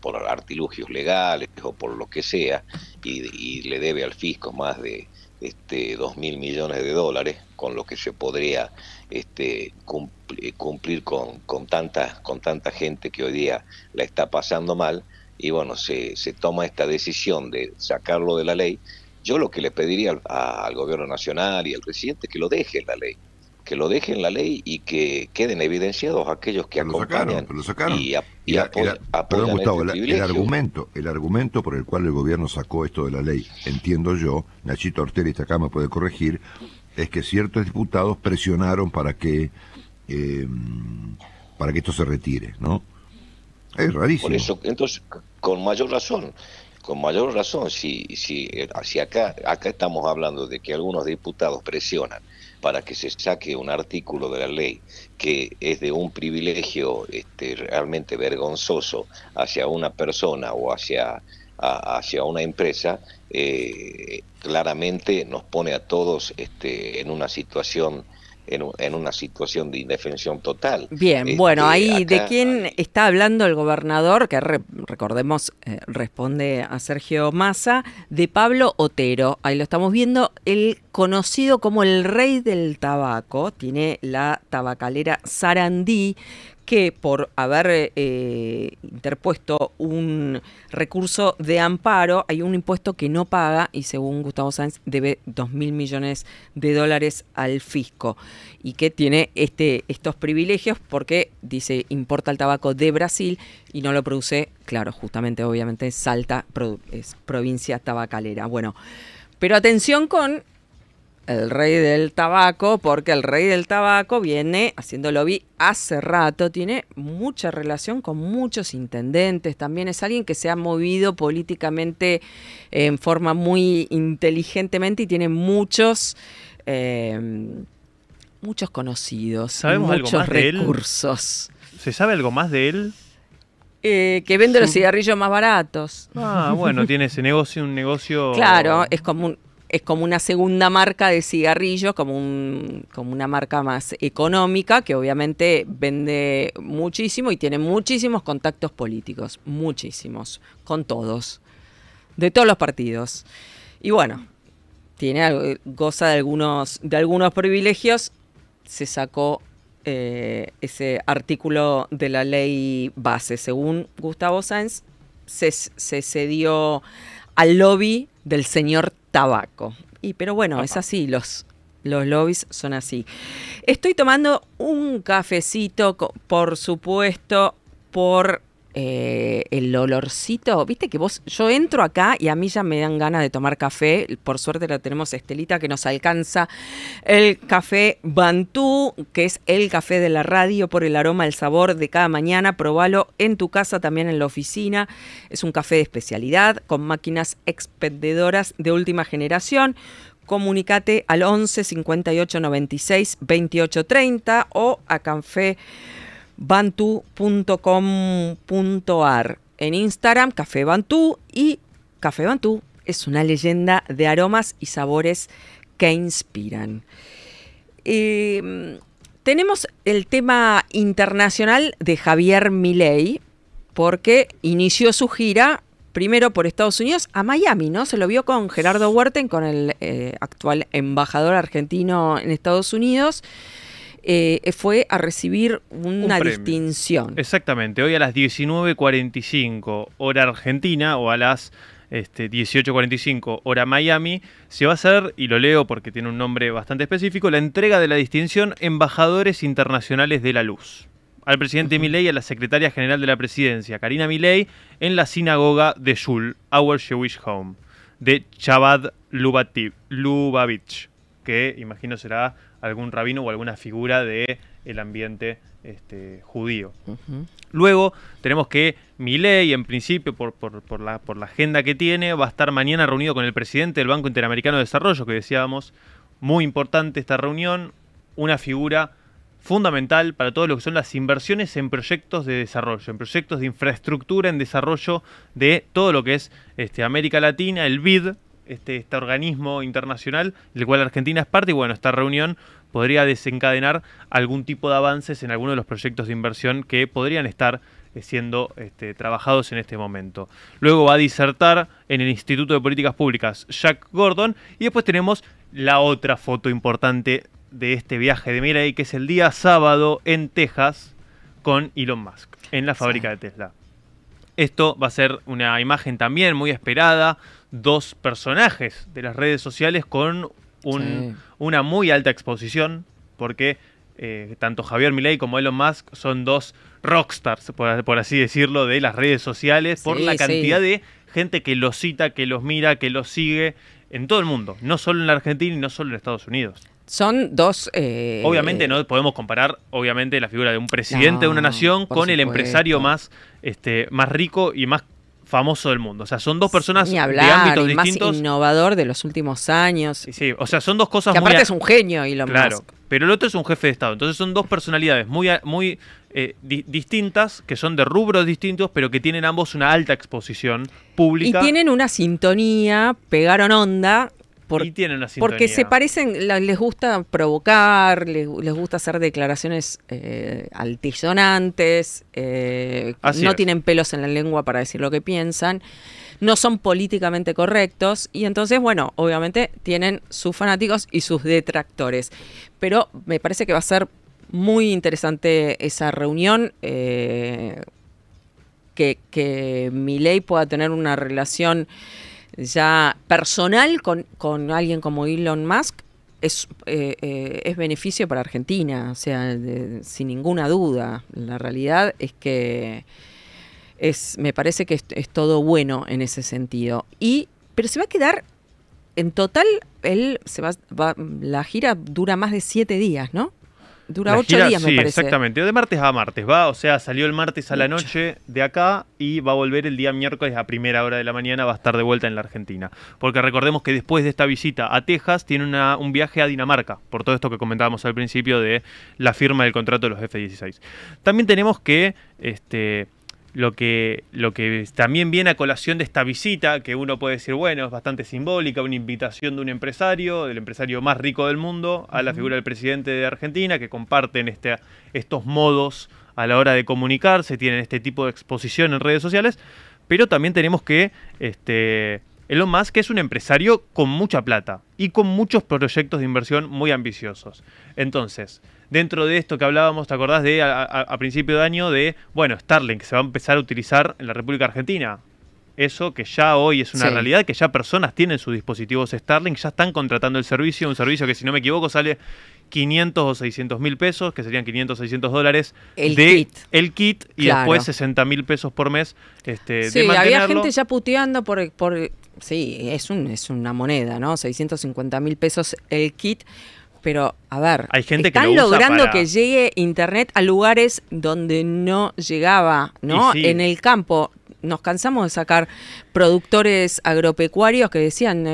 por artilugios legales o por lo que sea, y le debe al fisco más de $2.000 millones, con lo que se podría cumplir con tanta gente que hoy día la está pasando mal. Y bueno, se toma esta decisión de sacarlo de la ley. Yo lo que le pediría al gobierno nacional y al presidente es que lo deje en la ley, y que queden evidenciados aquellos que acompañan y apoyan este privilegio. El argumento por el cual el gobierno sacó esto de la ley, entiendo yo, Nachito Ortega y esta Cámara puede corregir, es que ciertos diputados presionaron para que esto se retire, ¿no? Es rarísimo. Por eso, entonces, con mayor razón, si acá estamos hablando de que algunos diputados presionan para que se saque un artículo de la ley que es de un privilegio realmente vergonzoso hacia una persona o hacia una empresa, claramente nos pone a todos en una situación de indefensión total. Bien, bueno, ahí acá, ¿de quién está hablando el gobernador? Que recordemos, responde a Sergio Massa, de Pablo Otero. Ahí lo estamos viendo, el conocido como el rey del tabaco, tiene la tabacalera Sarandí, que por haber interpuesto un recurso de amparo, hay un impuesto que no paga y, según Gustavo Sáenz, debe $2.000 millones al fisco, y que tiene estos privilegios porque, dice, importa el tabaco de Brasil y no lo produce, claro, justamente, obviamente, Salta, es provincia tabacalera. Bueno, pero atención con el rey del tabaco, porque el rey del tabaco viene haciendo lobby hace rato, tiene mucha relación con muchos intendentes, también es alguien que se ha movido políticamente en forma muy inteligentemente y tiene muchos conocidos. ¿Sabemos muchos algo más recursos de él? ¿Se sabe algo más de él? Que vende los cigarrillos más baratos. Ah, bueno, tiene ese negocio, un negocio... Claro, es como una segunda marca de cigarrillos, como una marca más económica, que obviamente vende muchísimo y tiene muchísimos contactos políticos, muchísimos, con todos, de todos los partidos. Y bueno, goza de algunos privilegios. Se sacó ese artículo de la ley base. Según Gustavo Sáenz, se cedió al lobby del señor tabaco. Pero bueno, es así, los lobbies son así. Estoy tomando un cafecito, por supuesto, por el olorcito. Viste que yo entro acá y a mí ya me dan ganas de tomar café. Por suerte la tenemos Estelita, que nos alcanza el café Bantú, que es el café de la radio, por el aroma, el sabor de cada mañana. Probalo en tu casa, también en la oficina. Es un café de especialidad con máquinas expendedoras de última generación. Comunicate al 11 58 96 28 30 o a Café Bantú.com.ar, en Instagram, Café Bantú, y Café Bantú es una leyenda de aromas y sabores que inspiran. Tenemos el tema internacional de Javier Milei, porque inició su gira primero por Estados Unidos a Miami, ¿no? Se lo vio con Gerardo Huerten, con el actual embajador argentino en Estados Unidos. fue a recibir una distinción. Exactamente, hoy a las 19:45 hora Argentina o a las 18:45 hora Miami, se va a hacer, y lo leo porque tiene un nombre bastante específico, la entrega de la distinción Embajadores Internacionales de la Luz al presidente Milei y a la secretaria general de la presidencia, Karina Milei, en la sinagoga de Shul, Our Jewish Home, de Chabad Lubavitch, que imagino será algún rabino o alguna figura del ambiente judío. Luego tenemos que Milei, en principio, por la agenda que tiene, va a estar mañana reunido con el presidente del Banco Interamericano de Desarrollo, que decíamos, muy importante esta reunión, una figura fundamental para todo lo que son las inversiones en proyectos de desarrollo, en proyectos de infraestructura, en desarrollo de todo lo que es América Latina, el BID, este organismo internacional, del cual Argentina es parte, y bueno, esta reunión podría desencadenar algún tipo de avances en alguno de los proyectos de inversión que podrían estar siendo trabajados en este momento. Luego va a disertar en el Instituto de Políticas Públicas Jack Gordon, y después tenemos la otra foto importante de este viaje de Milei, que es el día sábado en Texas con Elon Musk, en la fábrica de Tesla. Esto va a ser una imagen también muy esperada, dos personajes de las redes sociales con una muy alta exposición, porque tanto Javier Milei como Elon Musk son dos rockstars, por así decirlo, de las redes sociales, por la cantidad de gente que los cita, que los mira, que los sigue en todo el mundo, no solo en la Argentina y no solo en Estados Unidos. Son dos... obviamente no podemos comparar la figura de un presidente de una nación con el empresario más rico y más famoso del mundo. O sea, son dos personas de ámbitos distintos. Más innovador de los últimos años. Sí, o sea, son dos cosas que aparte es un genio Elon Musk. Claro, pero el otro es un jefe de Estado. Entonces son dos personalidades muy distintas, que son de rubros distintos, pero que tienen ambos una alta exposición pública. Y tienen una sintonía, pegaron onda... Porque se parecen, les gusta provocar, les gusta hacer declaraciones altisonantes, no tienen pelos en la lengua para decir lo que piensan, no son políticamente correctos y entonces, bueno, obviamente tienen sus fanáticos y sus detractores. Pero me parece que va a ser muy interesante esa reunión, que Milei pueda tener una relación... ya personal con alguien como Elon Musk es beneficio para Argentina, o sea, sin ninguna duda. La realidad es que me parece que es todo bueno en ese sentido. Pero se va a quedar, en total, la gira dura más de 7 días, ¿no? Dura 8 días, me parece. Sí, exactamente. De martes a martes va, o sea, salió el martes a la noche de acá y va a volver el día miércoles a primera hora de la mañana, va a estar de vuelta en la Argentina. Porque recordemos que después de esta visita a Texas tiene un viaje a Dinamarca, por todo esto que comentábamos al principio de la firma del contrato de los F-16. También tenemos que... Lo que también viene a colación de esta visita, que uno puede decir, bueno, es bastante simbólica, una invitación de un empresario, del empresario más rico del mundo, a la figura del presidente de Argentina, que comparten estos modos a la hora de comunicarse, tienen este tipo de exposición en redes sociales, pero también tenemos que Elon Musk es un empresario con mucha plata y con muchos proyectos de inversión muy ambiciosos. Entonces... dentro de esto que hablábamos, ¿te acordás de a principio de año de, bueno, Starlink se va a empezar a utilizar en la República Argentina? Eso que ya hoy es una realidad, que ya personas tienen sus dispositivos Starlink, ya están contratando el servicio, un servicio que si no me equivoco sale 500 o 600 mil pesos, que serían 500 o 600 dólares. El kit y después 60 mil pesos por mes de mantenerlo. Había gente ya puteando por sí, es una moneda, ¿no? 650 mil pesos el kit. Pero, a ver, hay gente están que lo usa logrando para... que llegue internet a lugares donde no llegaba, ¿no? En el campo. Nos cansamos de sacar productores agropecuarios que decían,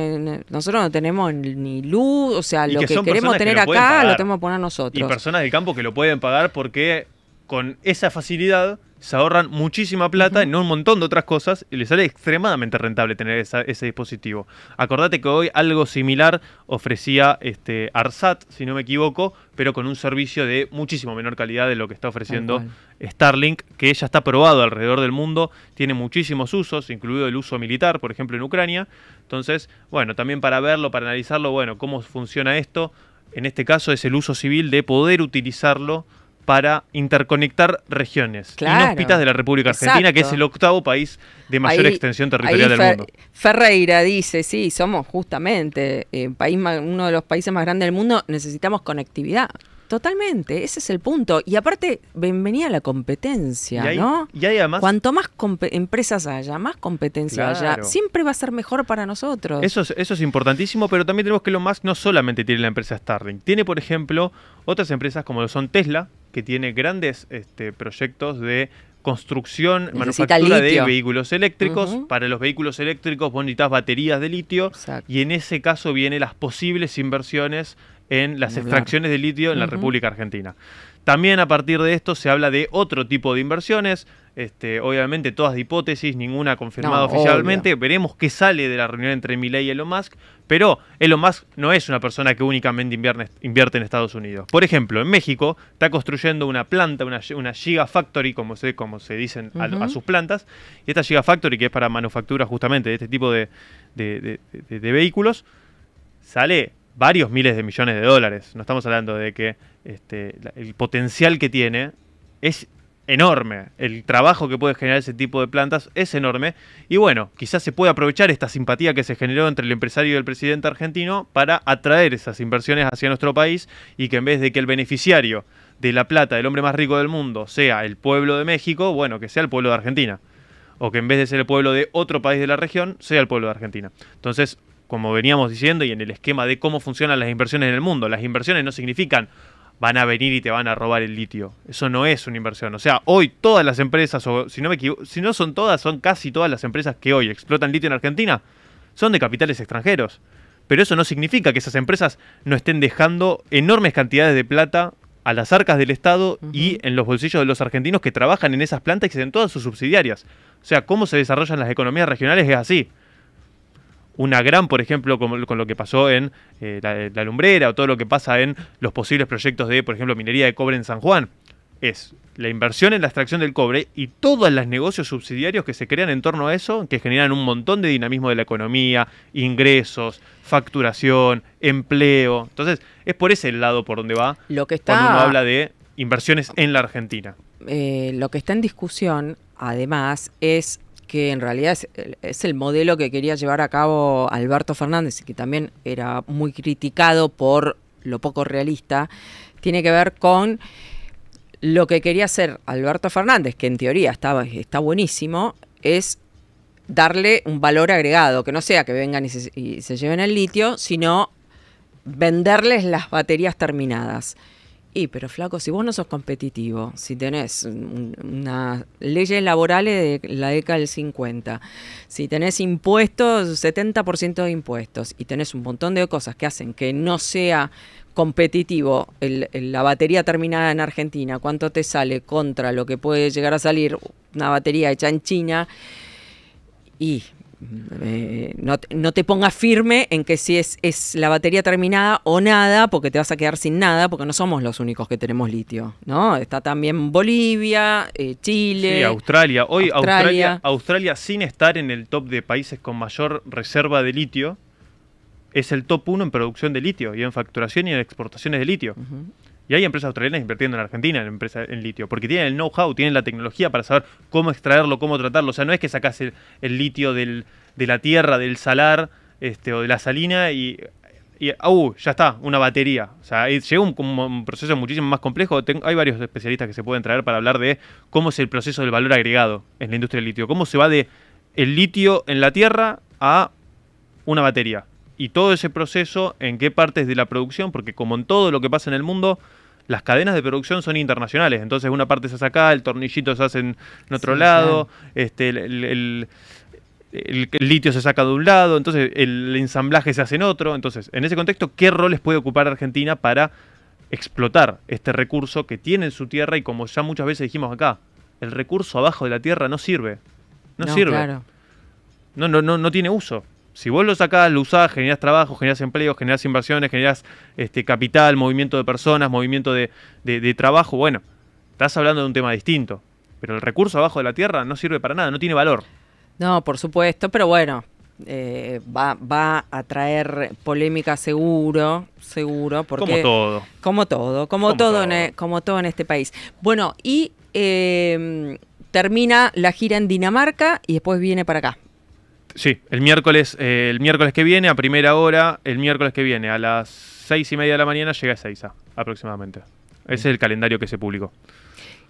nosotros no tenemos ni luz, o sea, lo que queremos tener que acá lo tenemos que poner nosotros. Y personas del campo que lo pueden pagar porque con esa facilidad se ahorran muchísima plata, no un montón de otras cosas, y les sale extremadamente rentable tener ese dispositivo. Acordate que hoy algo similar ofrecía ARSAT, si no me equivoco, pero con un servicio de muchísimo menor calidad de lo que está ofreciendo Starlink, que ya está probado alrededor del mundo, tiene muchísimos usos, incluido el uso militar, por ejemplo, en Ucrania. Entonces, bueno, también para verlo, para analizarlo, bueno, cómo funciona esto, en este caso es el uso civil de poder utilizarlo para interconectar regiones inhóspitas de la República Argentina, que es el octavo país de mayor extensión territorial del mundo. Ferreira dice, sí, somos justamente uno de los países más grandes del mundo, necesitamos conectividad. Totalmente, ese es el punto. Y aparte, bienvenida la competencia, ¿no? Y hay además... Cuanto más empresas haya, más competencia haya, siempre va a ser mejor para nosotros. Eso es importantísimo, pero también tenemos que Elon Musk no solamente tiene la empresa Starlink. Tiene, por ejemplo, otras empresas como lo son Tesla, que tiene grandes proyectos de construcción, manufactura de vehículos eléctricos. Para los vehículos eléctricos vos necesitas baterías de litio. Exacto. Y en ese caso vienen las posibles inversiones en las extracciones de litio en la República Argentina. También a partir de esto se habla de otro tipo de inversiones, obviamente todas de hipótesis, ninguna confirmada oficialmente. Obvio. Veremos qué sale de la reunión entre Milei y Elon Musk, pero Elon Musk no es una persona que únicamente invierte en Estados Unidos. Por ejemplo, en México está construyendo una planta, una gigafactory, como se dicen a sus plantas, y esta gigafactory, que es para manufactura justamente de este tipo de vehículos, sale varios miles de millones de dólares. No estamos hablando de que el potencial que tiene es enorme. El trabajo que puede generar ese tipo de plantas es enorme. Y bueno, quizás se puede aprovechar esta simpatía que se generó entre el empresario y el presidente argentino para atraer esas inversiones hacia nuestro país, y que en vez de que el beneficiario de la plata del hombre más rico del mundo sea el pueblo de México, bueno, que sea el pueblo de Argentina. O que en vez de ser el pueblo de otro país de la región, sea el pueblo de Argentina. Entonces, como veníamos diciendo, y en el esquema de cómo funcionan las inversiones en el mundo, las inversiones no significan van a venir y te van a robar el litio. Eso no es una inversión. O sea, hoy todas las empresas, o si no me equivoco, si no son todas, son casi todas las empresas que hoy explotan litio en Argentina, son de capitales extranjeros. Pero eso no significa que esas empresas no estén dejando enormes cantidades de plata a las arcas del Estado y en los bolsillos de los argentinos que trabajan en esas plantas y en todas sus subsidiarias. O sea, cómo se desarrollan las economías regionales es así. Una gran, por ejemplo, con lo que pasó en la Lumbrera, o todo lo que pasa en los posibles proyectos de, por ejemplo, minería de cobre en San Juan. Es la inversión en la extracción del cobre y todos los negocios subsidiarios que se crean en torno a eso, que generan un montón de dinamismo de la economía, ingresos, facturación, empleo. Entonces, es por ese lado por donde va cuando uno habla de inversiones en la Argentina. Lo que está en discusión, además, es que en realidad es el modelo que quería llevar a cabo Alberto Fernández, que también era muy criticado por lo poco realista. Tiene que ver con lo que quería hacer Alberto Fernández, que en teoría está buenísimo, es darle un valor agregado, que no sea que vengan y se lleven el litio, sino venderles las baterías terminadas. Y, pero flaco, si vos no sos competitivo, si tenés unas leyes laborales de la década del 50, si tenés impuestos, 70% de impuestos, y tenés un montón de cosas que hacen que no sea competitivo la batería terminada en Argentina, cuánto te sale contra lo que puede llegar a salir una batería hecha en China, y no te pongas firme en que si es la batería terminada o nada, porque te vas a quedar sin nada, porque no somos los únicos que tenemos litio, ¿no? Está también Bolivia, Chile, sí, Australia. Hoy Australia, sin estar en el top de países con mayor reserva de litio, es el top 1 en producción de litio y en facturación y en exportaciones de litio. Y hay empresas australianas invirtiendo en Argentina en litio, porque tienen el know-how, tienen la tecnología para saber cómo extraerlo, cómo tratarlo. O sea, no es que sacas el litio de la tierra, del salar o de la salina y ya está, una batería. O sea, llega un proceso muchísimo más complejo. Hay varios especialistas que se pueden traer para hablar de cómo es el proceso del valor agregado en la industria del litio. Cómo se va de el litio en la tierra a una batería. Y todo ese proceso, en qué partes de la producción, porque como en todo lo que pasa en el mundo, las cadenas de producción son internacionales. Entonces una parte se hace acá, el tornillito se hace en otro lado, el litio se saca de un lado, entonces el ensamblaje se hace en otro. Entonces, en ese contexto, ¿qué roles puede ocupar Argentina para explotar este recurso que tiene en su tierra? Y como ya muchas veces dijimos acá, el recurso abajo de la tierra no sirve. No sirve. Claro. No tiene uso. Si vos lo sacás, lo usás, generás trabajo, generás empleo, generás inversiones, generás capital, movimiento de personas, movimiento de trabajo. Bueno, estás hablando de un tema distinto, pero el recurso abajo de la tierra no sirve para nada, no tiene valor. No, por supuesto, pero bueno, va a traer polémica seguro, porque como todo en este país. Bueno, y termina la gira en Dinamarca y después viene para acá. Sí, el miércoles que viene a primera hora, el miércoles que viene a las 6:30 de la mañana llega a Ezeiza aproximadamente. Ese es el calendario que se publicó.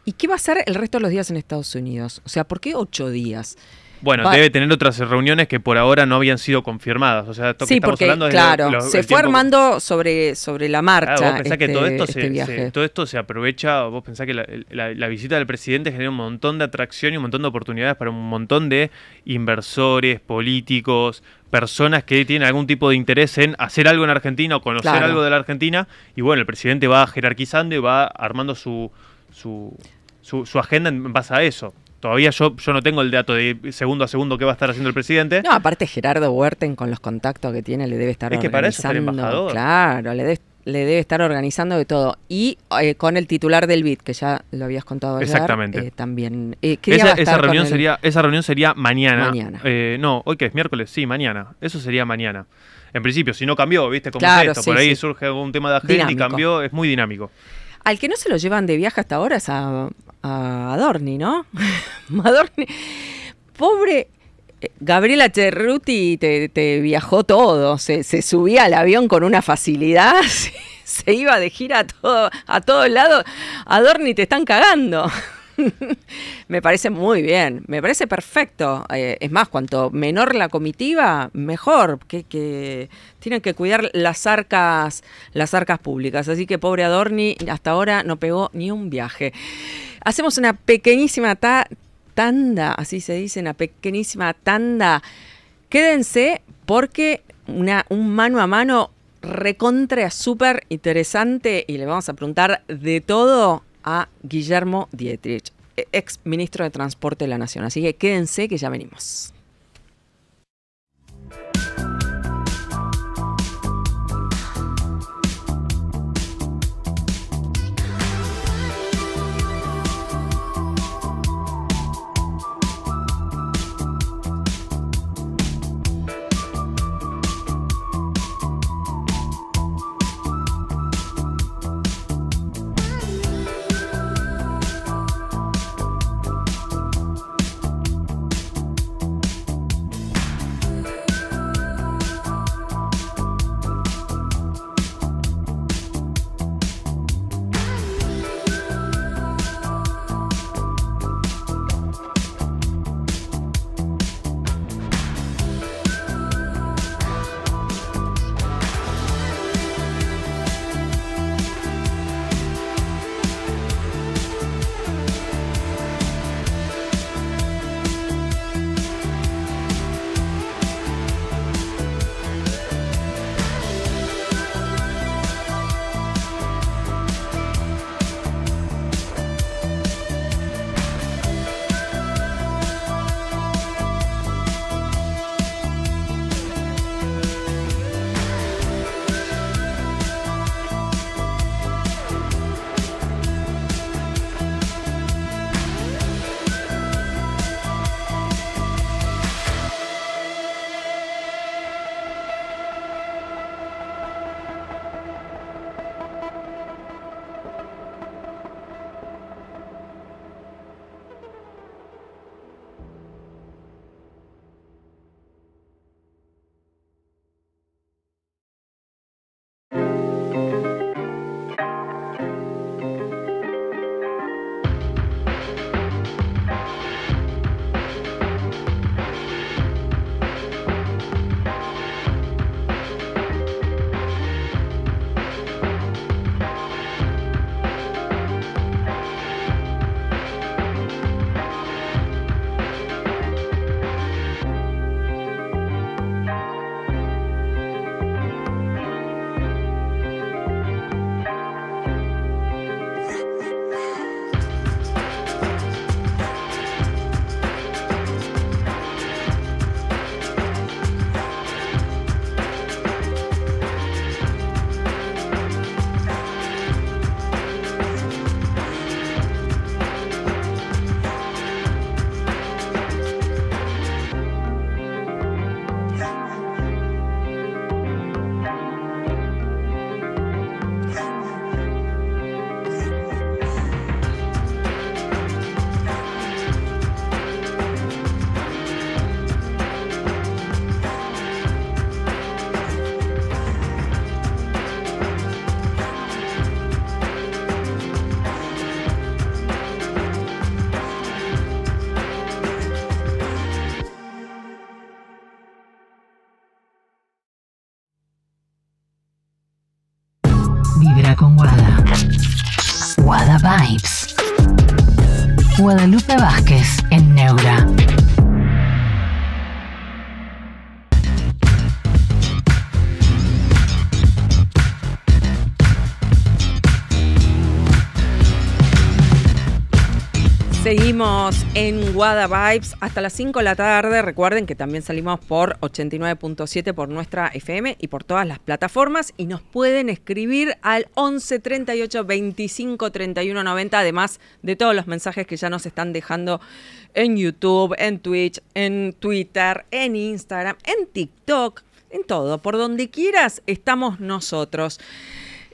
¿Y qué va a hacer el resto de los días en Estados Unidos? O sea, ¿por qué 8 días? Bueno, debe tener otras reuniones que por ahora no habían sido confirmadas. O sea, esto que estamos hablando es se fue armando sobre la marcha. Claro, vos pensás que todo esto se aprovecha. Vos pensás que la visita del presidente genera un montón de atracción y un montón de oportunidades para un montón de inversores, políticos, personas que tienen algún tipo de interés en hacer algo en Argentina o conocer algo de la Argentina. Y bueno, el presidente va jerarquizando y va armando su agenda en base a eso. Todavía yo no tengo el dato de segundo a segundo qué va a estar haciendo el presidente. No, aparte Gerardo Huerten, con los contactos que tiene, le debe estar organizando. Es que para eso es el embajador. Claro, le debe estar organizando de todo. Y con el titular del BID, que ya lo habías contado ayer. Exactamente. También. Esa reunión sería mañana. No, hoy que es miércoles, sí, mañana. Eso sería mañana. En principio, si no cambió, ¿viste? Como claro, es esto. Por ahí surge algún tema de agenda y cambió. Es muy dinámico. Al que no se lo llevan de viaje hasta ahora es a Adorni, ¿no? Adorni. Pobre Gabriela Cerruti te viajó todo. Se subía al avión con una facilidad. Se iba de gira a todos lados. Adorni, te están cagando. Me parece muy bien. Me parece perfecto. Es más, cuanto menor la comitiva, mejor. Que tienen que cuidar las arcas públicas. Así que pobre Adorni, hasta ahora no pegó ni un viaje. Hacemos una pequeñísima tanda, así se dice, una pequeñísima tanda. Quédense porque un mano a mano recontra súper interesante y le vamos a preguntar de todo a Guillermo Dietrich, ex ministro de Transporte de la Nación. Así que quédense que ya venimos. con Guada. Guada Vibes. Guadalupe Vázquez en Neura. Seguimos en Guada Vibes hasta las 5 de la tarde. Recuerden que también salimos por 89.7 por nuestra FM y por todas las plataformas. Y nos pueden escribir al 11 38 25 31 90. Además de todos los mensajes que ya nos están dejando en YouTube, en Twitch, en Twitter, en Instagram, en TikTok, en todo. Por donde quieras estamos nosotros.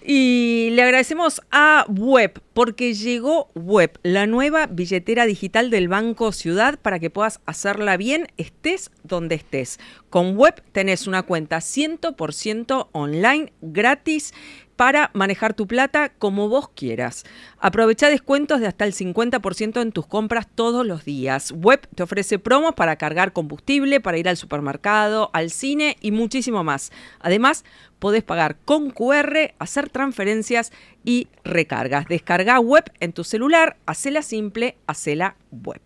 Y le agradecemos a Web, porque llegó Web, la nueva billetera digital del Banco Ciudad para que puedas hacerla bien, estés donde estés. Con Web tenés una cuenta 100% online, gratis, para manejar tu plata como vos quieras. Aprovecha descuentos de hasta el 50% en tus compras todos los días. Web te ofrece promos para cargar combustible, para ir al supermercado, al cine y muchísimo más. Además, podés pagar con QR, hacer transferencias y recargas. Descarga Web en tu celular, hacela simple, hacela Web.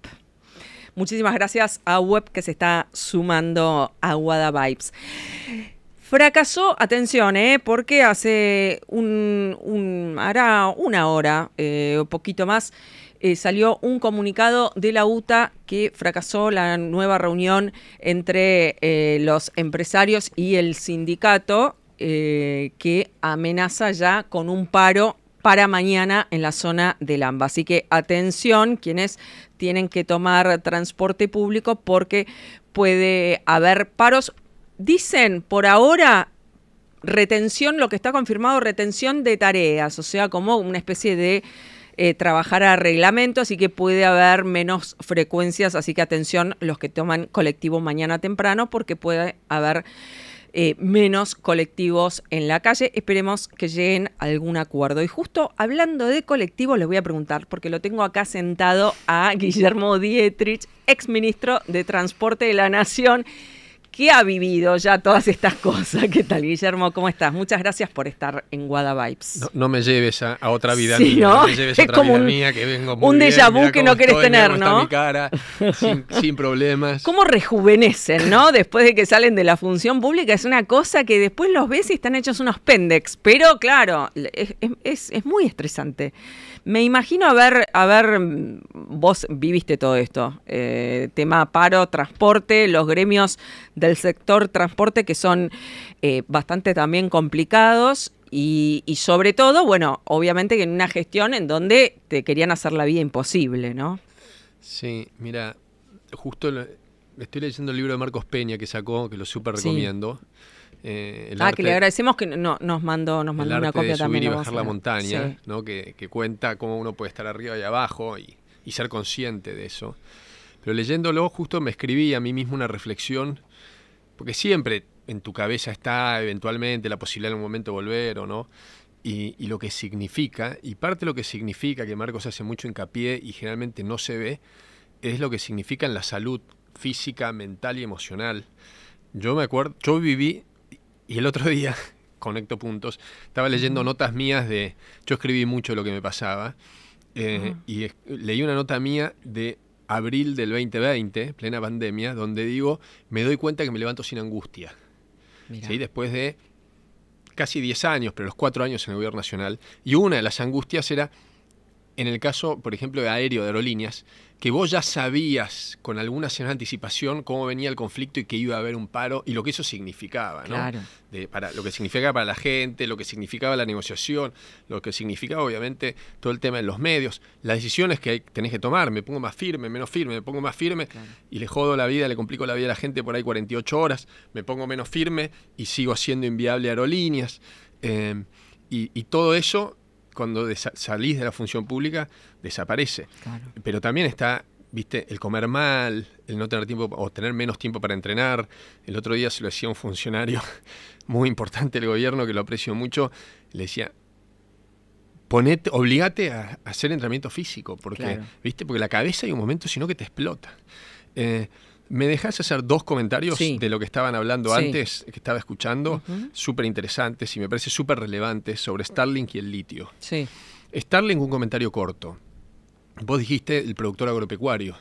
Muchísimas gracias a Web que se está sumando a Guada Vibes. Fracasó, atención, porque hace hará una hora, un poquito más, salió un comunicado de la UTA que fracasó la nueva reunión entre los empresarios y el sindicato que amenaza ya con un paro para mañana en la zona del AMBA. Así que atención quienes tienen que tomar transporte público porque puede haber paros. Dicen, por ahora, retención, lo que está confirmado, retención de tareas, o sea, como una especie de trabajar a reglamento, así que puede haber menos frecuencias, así que atención los que toman colectivo mañana temprano, porque puede haber menos colectivos en la calle. Esperemos que lleguen a algún acuerdo. Y justo hablando de colectivos, les voy a preguntar, porque lo tengo acá sentado a Guillermo Dietrich, exministro de Transporte de la Nación, que ha vivido ya todas estas cosas. ¿Qué tal, Guillermo? ¿Cómo estás? Muchas gracias por estar en Guada Vibes. No me lleves a otra vida, sí, mía, ¿no? No me lleves a otra vida mía, que vengo muy bien. Un déjà vu que no querés tener, ¿no? Está mi cara, sin problemas. ¿Cómo rejuvenecen, no? Después de que salen de la función pública, es una cosa que después los ves y están hechos unos pendex. Pero, claro, es muy estresante. Me imagino a ver, vos viviste todo esto. Tema paro, transporte, los gremios del sector transporte que son bastante también complicados y sobre todo, bueno, obviamente que en una gestión en donde te querían hacer la vida imposible, ¿no? Sí, mira, justo estoy leyendo el libro de Marcos Peña que sacó, que lo súper recomiendo. Sí. Que le agradecemos que nos mandó una copia también. El arte de subir y bajar la montaña, sí, ¿no? Que cuenta cómo uno puede estar arriba y abajo y ser consciente de eso. Pero leyéndolo justo me escribí a mí mismo una reflexión, porque siempre en tu cabeza está eventualmente la posibilidad en un momento de volver o no, y lo que significa, y parte de lo que significa, que Marcos hace mucho hincapié y generalmente no se ve, es lo que significa en la salud física, mental y emocional. Yo me acuerdo, yo viví, y el otro día, conecto puntos, estaba leyendo notas mías de, yo escribí mucho de lo que me pasaba, y leí una nota mía de abril del 2020, plena pandemia, donde digo, me doy cuenta que me levanto sin angustia. ¿Sí? Después de casi 10 años, pero los 4 años en el gobierno nacional. Y una de las angustias era, en el caso, por ejemplo, de aéreo, de aerolíneas, que vos ya sabías con alguna señal de anticipación cómo venía el conflicto y que iba a haber un paro y lo que eso significaba, ¿no? Claro. Lo que significaba para la gente, lo que significaba la negociación, lo que significaba obviamente todo el tema en los medios, las decisiones que tenés que tomar, me pongo más firme, menos firme, me pongo más firme, claro, y le jodo la vida, le complico la vida a la gente por ahí 48 horas, me pongo menos firme y sigo haciendo inviable aerolíneas. Y todo eso, cuando salís de la función pública, desaparece. Claro. Pero también está, viste, el comer mal, el no tener tiempo o tener menos tiempo para entrenar. El otro día se lo decía un funcionario muy importante del gobierno, que lo aprecio mucho, le decía, obligate a hacer entrenamiento físico, porque, claro, viste, porque la cabeza hay un momento, sino que te explota. ¿Me dejás hacer dos comentarios de lo que estaban hablando antes, que estaba escuchando? Súper interesantes y me parece súper relevantes sobre Starlink y el litio. Sí. Starlink, un comentario corto. Vos dijiste el productor agropecuario.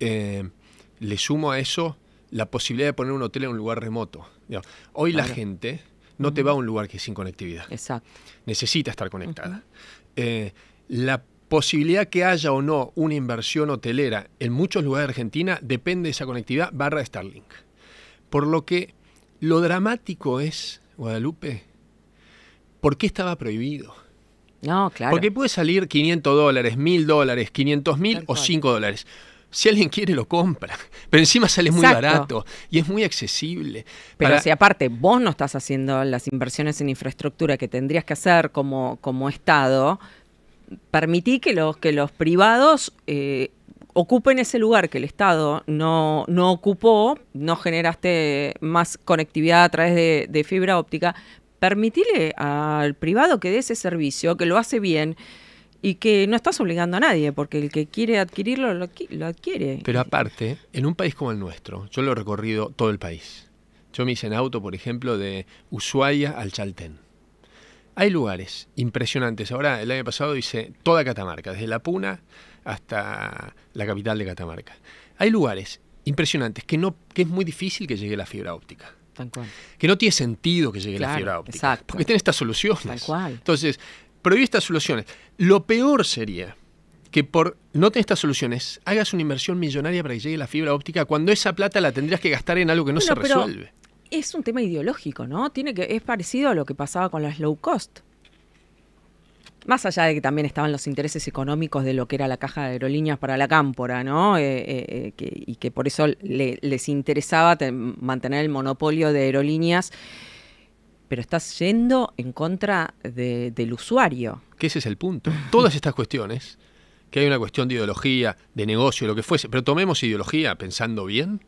Le sumo a eso la posibilidad de poner un hotel en un lugar remoto. Hoy la gente no te va a un lugar que es sin conectividad. Exacto. Necesita estar conectada. La posibilidad que haya o no una inversión hotelera en muchos lugares de Argentina depende de esa conectividad barra Starlink. Por lo que lo dramático es, Guadalupe, ¿por qué estaba prohibido? No, claro. Porque puede salir $500, $1.000, $500.000 o $5. Si alguien quiere, lo compra. Pero encima sale muy barato y es muy accesible. Pero si aparte vos no estás haciendo las inversiones en infraestructura que tendrías que hacer como Estado, permití que los privados ocupen ese lugar que el Estado no ocupó, no generaste más conectividad a través de fibra óptica. Permitile al privado que dé ese servicio, que lo hace bien y que no estás obligando a nadie, porque el que quiere adquirirlo, lo adquiere. Pero aparte, en un país como el nuestro, yo lo he recorrido todo el país. Yo me hice en auto, por ejemplo, de Ushuaia al Chaltén. Hay lugares impresionantes. Ahora, el año pasado hice toda Catamarca, desde La Puna hasta la capital de Catamarca. Hay lugares impresionantes que es muy difícil que llegue la fibra óptica. Tal cual. Que no tiene sentido que llegue la fibra óptica. Exacto. Porque tiene estas soluciones. Tal cual. Entonces, prohibí estas soluciones. Lo peor sería que por no tener estas soluciones hagas una inversión millonaria para que llegue la fibra óptica cuando esa plata la tendrías que gastar en algo que no se resuelve. Es un tema ideológico, ¿no? Es parecido a lo que pasaba con las low cost. Más allá de que también estaban los intereses económicos de lo que era la caja de aerolíneas para la Cámpora, ¿no? Y que por eso les interesaba mantener el monopolio de aerolíneas. Pero estás yendo en contra del usuario. Que ese es el punto. Todas estas cuestiones, que hay una cuestión de ideología, de negocio, lo que fuese, pero tomemos ideología pensando bien,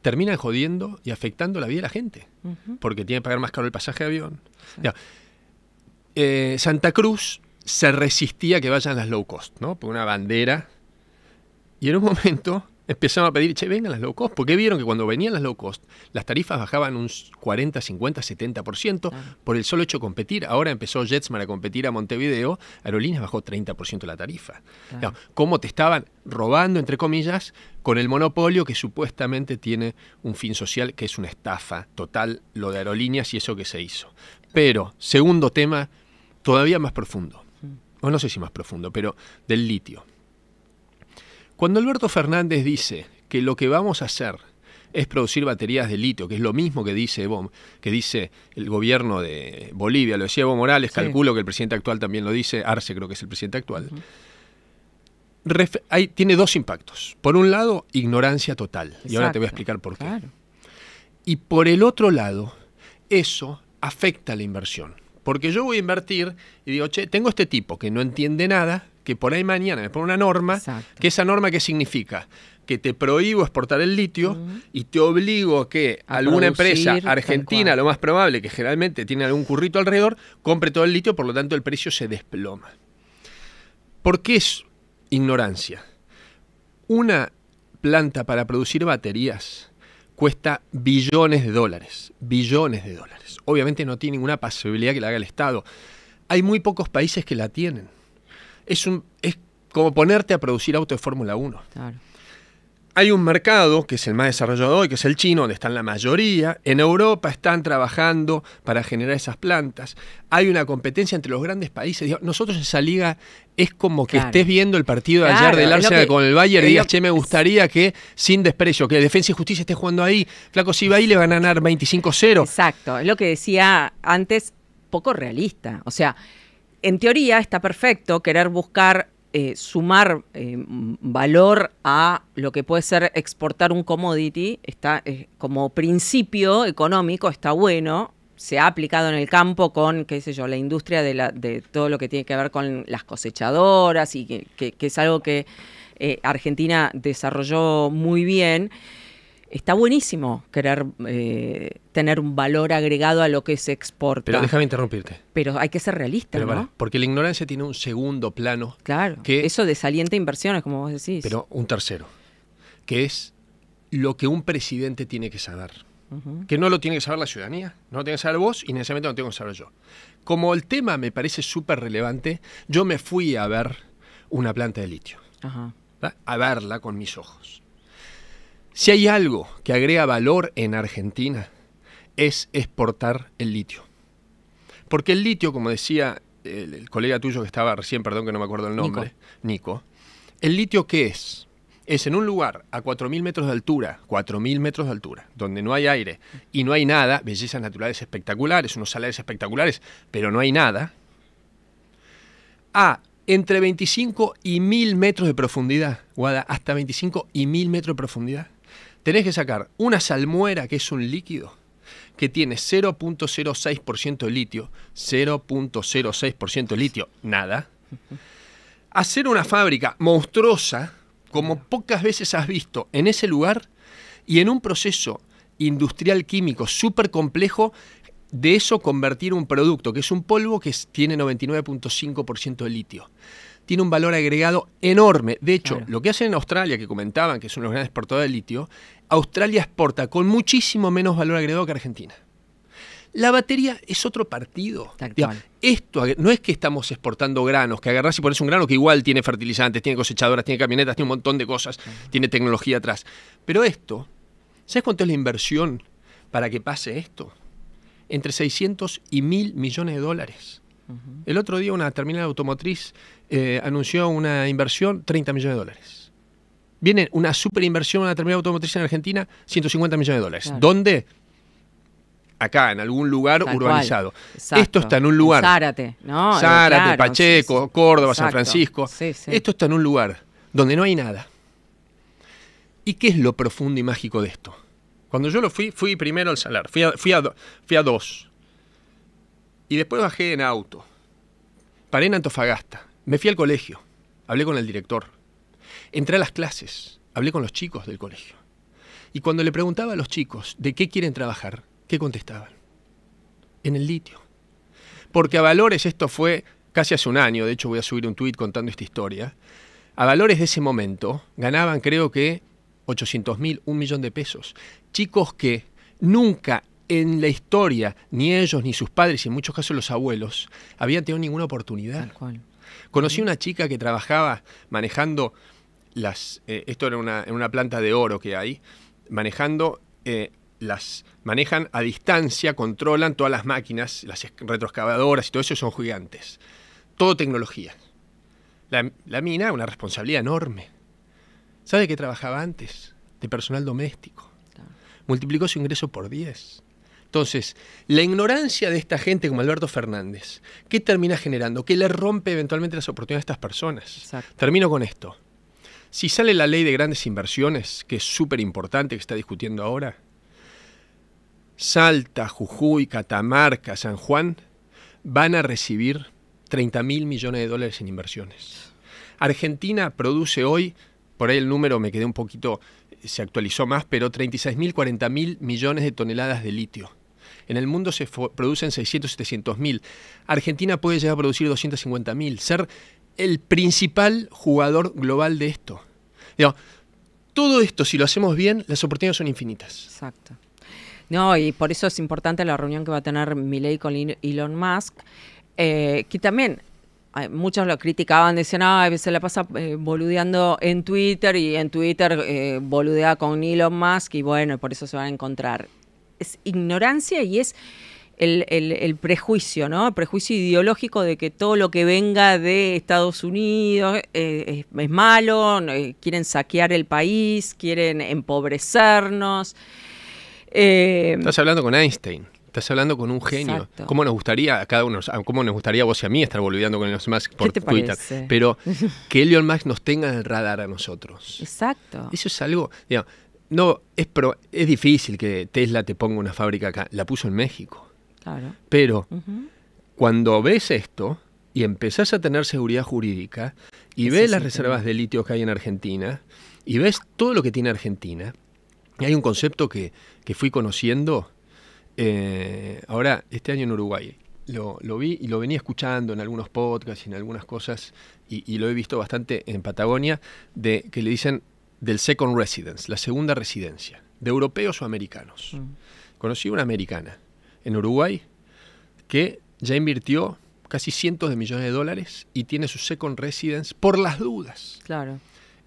terminan jodiendo y afectando la vida de la gente. Porque tiene que pagar más caro el pasaje de avión. Santa Cruz se resistía a que vayan las low cost, ¿no? Por una bandera. Y en un momento empezaron a pedir, che, vengan las low cost. Porque vieron que cuando venían las low cost, las tarifas bajaban un 40, 50, 70% por el solo hecho de competir. Ahora empezó Jetsmart a competir a Montevideo. Aerolíneas bajó 30% la tarifa. ¿Cómo te estaban robando, entre comillas, con el monopolio que supuestamente tiene un fin social, que es una estafa total, lo de aerolíneas y eso que se hizo? Pero, segundo tema, todavía más profundo. O no sé si más profundo, pero del litio. Cuando Alberto Fernández dice que lo que vamos a hacer es producir baterías de litio, que es lo mismo que dice el gobierno de Bolivia, lo decía Evo Morales, calculo que el presidente actual también lo dice, Arce creo que es el presidente actual, tiene dos impactos. Por un lado, ignorancia total, y ahora te voy a explicar por qué. Y por el otro lado, eso afecta la inversión. Porque yo voy a invertir y digo, che, tengo este tipo que no entiende nada, que por ahí mañana me pone una norma, que esa norma ¿qué significa? Que te prohíbo exportar el litio y te obligo que alguna empresa argentina, lo más probable, que generalmente tiene algún currito alrededor, compre todo el litio, por lo tanto el precio se desploma. ¿Por qué es ignorancia? Una planta para producir baterías cuesta billones de dólares, Obviamente no tiene ninguna posibilidad que la haga el Estado. Hay muy pocos países que la tienen. Es como ponerte a producir autos de Fórmula 1. Hay un mercado que es el más desarrollado hoy, que es el chino, donde están la mayoría. En Europa están trabajando para generar esas plantas. Hay una competencia entre los grandes países. Nosotros en esa liga es como que estés viendo el partido de ayer del Arsenal con el Bayern y digas, che, me gustaría que, sin desprecio, que Defensa y Justicia esté jugando ahí. Flaco, si va ahí le van a ganar 25-0. Exacto, es lo que decía antes, poco realista. O sea, en teoría está perfecto querer buscar sumar valor a lo que puede ser exportar un commodity. Como principio económico está bueno, se ha aplicado en el campo con, qué sé yo, la industria de todo lo que tiene que ver con las cosechadoras y que es algo que Argentina desarrolló muy bien. Está buenísimo querer tener un valor agregado a lo que se exporta. Pero déjame interrumpirte. Pero hay que ser realista, ¿no? Para, porque la ignorancia tiene un segundo plano. Claro, eso desalienta inversiones, como vos decís. Pero un tercero, que es lo que un presidente tiene que saber. Que no lo tiene que saber la ciudadanía, no lo tiene que saber vos y necesariamente no lo tengo que saber yo. Como el tema me parece súper relevante, yo me fui a ver una planta de litio, a verla con mis ojos. Si hay algo que agrega valor en Argentina es exportar el litio. Porque el litio, como decía el colega tuyo que estaba recién, perdón que no me acuerdo el nombre, Nico, ¿el litio qué es? Es en un lugar a 4.000 metros de altura, 4.000 metros de altura, donde no hay aire y no hay nada, bellezas naturales espectaculares, unos salares espectaculares, pero no hay nada, a entre 25 y 1.000 metros de profundidad, Guada, hasta 25 y 1.000 metros de profundidad, tenés que sacar una salmuera, que es un líquido, que tiene 0.06% de litio, 0.06% de litio, nada, hacer una fábrica monstruosa, como pocas veces has visto en ese lugar y en un proceso industrial químico súper complejo, de eso convertir un producto que es un polvo que tiene 99.5% de litio. Tiene un valor agregado enorme. De hecho, claro, lo que hacen en Australia, que comentaban que es uno de los grandes exportadores de litio, Australia exporta con muchísimo menos valor agregado que Argentina. La batería es otro partido. Esto no es que estamos exportando granos, que agarrás y pones un grano que igual tiene fertilizantes, tiene cosechadoras, tiene camionetas, tiene un montón de cosas, tiene tecnología atrás. Pero esto, ¿sabes cuánto es la inversión para que pase esto? Entre 600 y 1.000 millones de dólares. El otro día una terminal automotriz anunció una inversión, 30 millones de dólares. Viene una superinversión, una terminal automotriz en Argentina, 150 millones de dólares. Claro. ¿Dónde? Acá, en algún lugar urbanizado. Esto está en un lugar. En Zárate, ¿no? Zárate, claro, Pacheco, sí, sí. Córdoba, exacto. San Francisco. Sí, sí. Esto está en un lugar donde no hay nada. ¿Y qué es lo profundo y mágico de esto? Cuando yo lo fui primero al Salar, fui a dos. Y después bajé en auto. Paré en Antofagasta. Me fui al colegio. Hablé con el director. Entré a las clases. Hablé con los chicos del colegio. Y cuando le preguntaba a los chicos de qué quieren trabajar, ¿qué contestaban? En el litio. Porque a valores, esto fue casi hace un año, de hecho voy a subir un tuit contando esta historia, a valores de ese momento ganaban creo que 800.000, 1 millón de pesos. Chicos que nunca en la historia, ni ellos, ni sus padres, y en muchos casos los abuelos, habían tenido ninguna oportunidad. Conocí una chica que trabajaba manejando, esto era en una planta de oro que hay, manejando... las manejan a distancia, controlan todas las máquinas, las retroexcavadoras y todo eso, son gigantes. Todo tecnología. La mina, una responsabilidad enorme. ¿Sabe qué trabajaba antes? De personal doméstico. Multiplicó su ingreso por 10. Entonces, la ignorancia de esta gente como Alberto Fernández, ¿qué termina generando? Que le rompe eventualmente las oportunidades a estas personas. Termino con esto. Si sale la ley de grandes inversiones, que es súper importante, que está discutiendo ahora, Salta, Jujuy, Catamarca, San Juan, van a recibir 30.000 millones de dólares en inversiones. Argentina produce hoy, por ahí el número me quedé un poquito, se actualizó más, pero 36.000, 40.000 millones de toneladas de litio. En el mundo se producen 600, 700.000. Argentina puede llegar a producir 250.000, ser el principal jugador global de esto. Digo, todo esto, si lo hacemos bien, las oportunidades son infinitas. Exacto. No, y por eso es importante la reunión que va a tener Milei con Elon Musk, que también muchos lo criticaban, decían, a veces la pasa boludeando en Twitter y en Twitter boludea con Elon Musk y bueno, por eso se van a encontrar. Es ignorancia y es el prejuicio, ¿no? El prejuicio ideológico de que todo lo que venga de Estados Unidos es malo, quieren saquear el país, quieren empobrecernos. Estás hablando con Einstein, estás hablando con un genio. Exacto. ¿Cómo nos gustaría a cada uno, cómo nos gustaría a vos y a mí estar boludeando con Elon Musk por Twitter? Parece? Pero que Elon Musk nos tenga en el radar a nosotros. Exacto. Eso es algo, digamos, es difícil que Tesla te ponga una fábrica acá, la puso en México. Claro. Pero cuando ves esto y empezás a tener seguridad jurídica y ves las reservas de litio que hay en Argentina y ves todo lo que tiene Argentina. Hay un concepto que fui conociendo ahora este año en Uruguay. Lo vi y lo venía escuchando en algunos podcasts y en algunas cosas, y lo he visto bastante en Patagonia, de que le dicen del second residence, la segunda residencia, de europeos o americanos. Conocí una americana en Uruguay que ya invirtió casi cientos de millones de dólares y tiene su second residence, por las dudas, claro,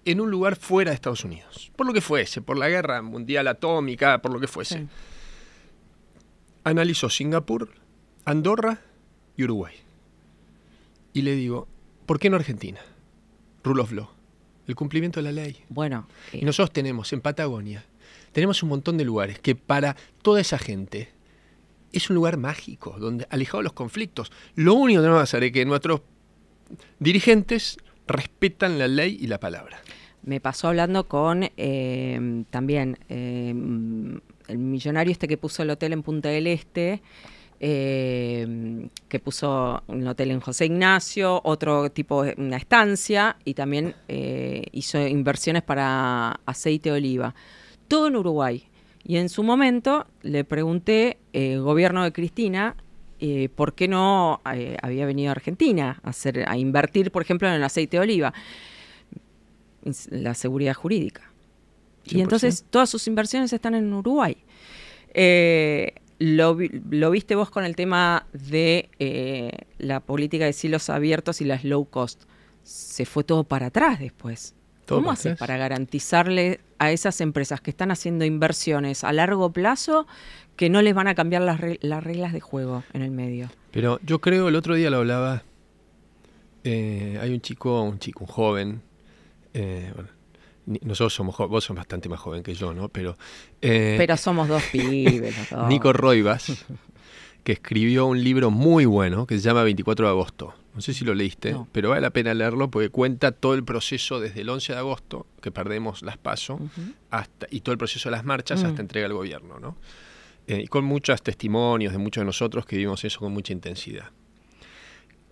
en un lugar fuera de Estados Unidos, por lo que fuese, por la guerra mundial atómica, por lo que fuese. Sí. Analizó Singapur, Andorra y Uruguay. Y le digo, ¿por qué no Argentina? Rule of law, el cumplimiento de la ley. Bueno. Y nosotros tenemos en Patagonia, tenemos un montón de lugares que para toda esa gente es un lugar mágico, donde alejado de los conflictos. Lo único que tenemos que hacer es que nuestros dirigentes respetan la ley y la palabra. Me pasó hablando con también el millonario este que puso el hotel en Punta del Este, que puso un hotel en José Ignacio, otro tipo, una estancia, y también hizo inversiones para aceite de oliva. Todo en Uruguay. Y en su momento le pregunté, gobierno de Cristina, ¿por qué no había venido a Argentina a invertir, por ejemplo, en el aceite de oliva? La seguridad jurídica. 100%. Y entonces todas sus inversiones están en Uruguay. Lo viste vos con el tema de la política de silos abiertos y las low cost. Se fue todo para atrás después. ¿Cómo haces para garantizarle a esas empresas que están haciendo inversiones a largo plazo que no les van a cambiar las reglas de juego en el medio? Pero yo creo, el otro día lo hablaba, hay un joven, bueno, nosotros somos jóvenes, vos sos bastante más joven que yo, ¿no? Pero somos dos pibes. Nico Roivas, que escribió un libro muy bueno que se llama 24 de agosto. No sé si lo leíste, no, pero vale la pena leerlo porque cuenta todo el proceso desde el 11 de agosto, que perdemos las PASO, hasta, y todo el proceso de las marchas hasta entrega al gobierno, ¿no? Y con muchos testimonios de muchos de nosotros que vivimos eso con mucha intensidad.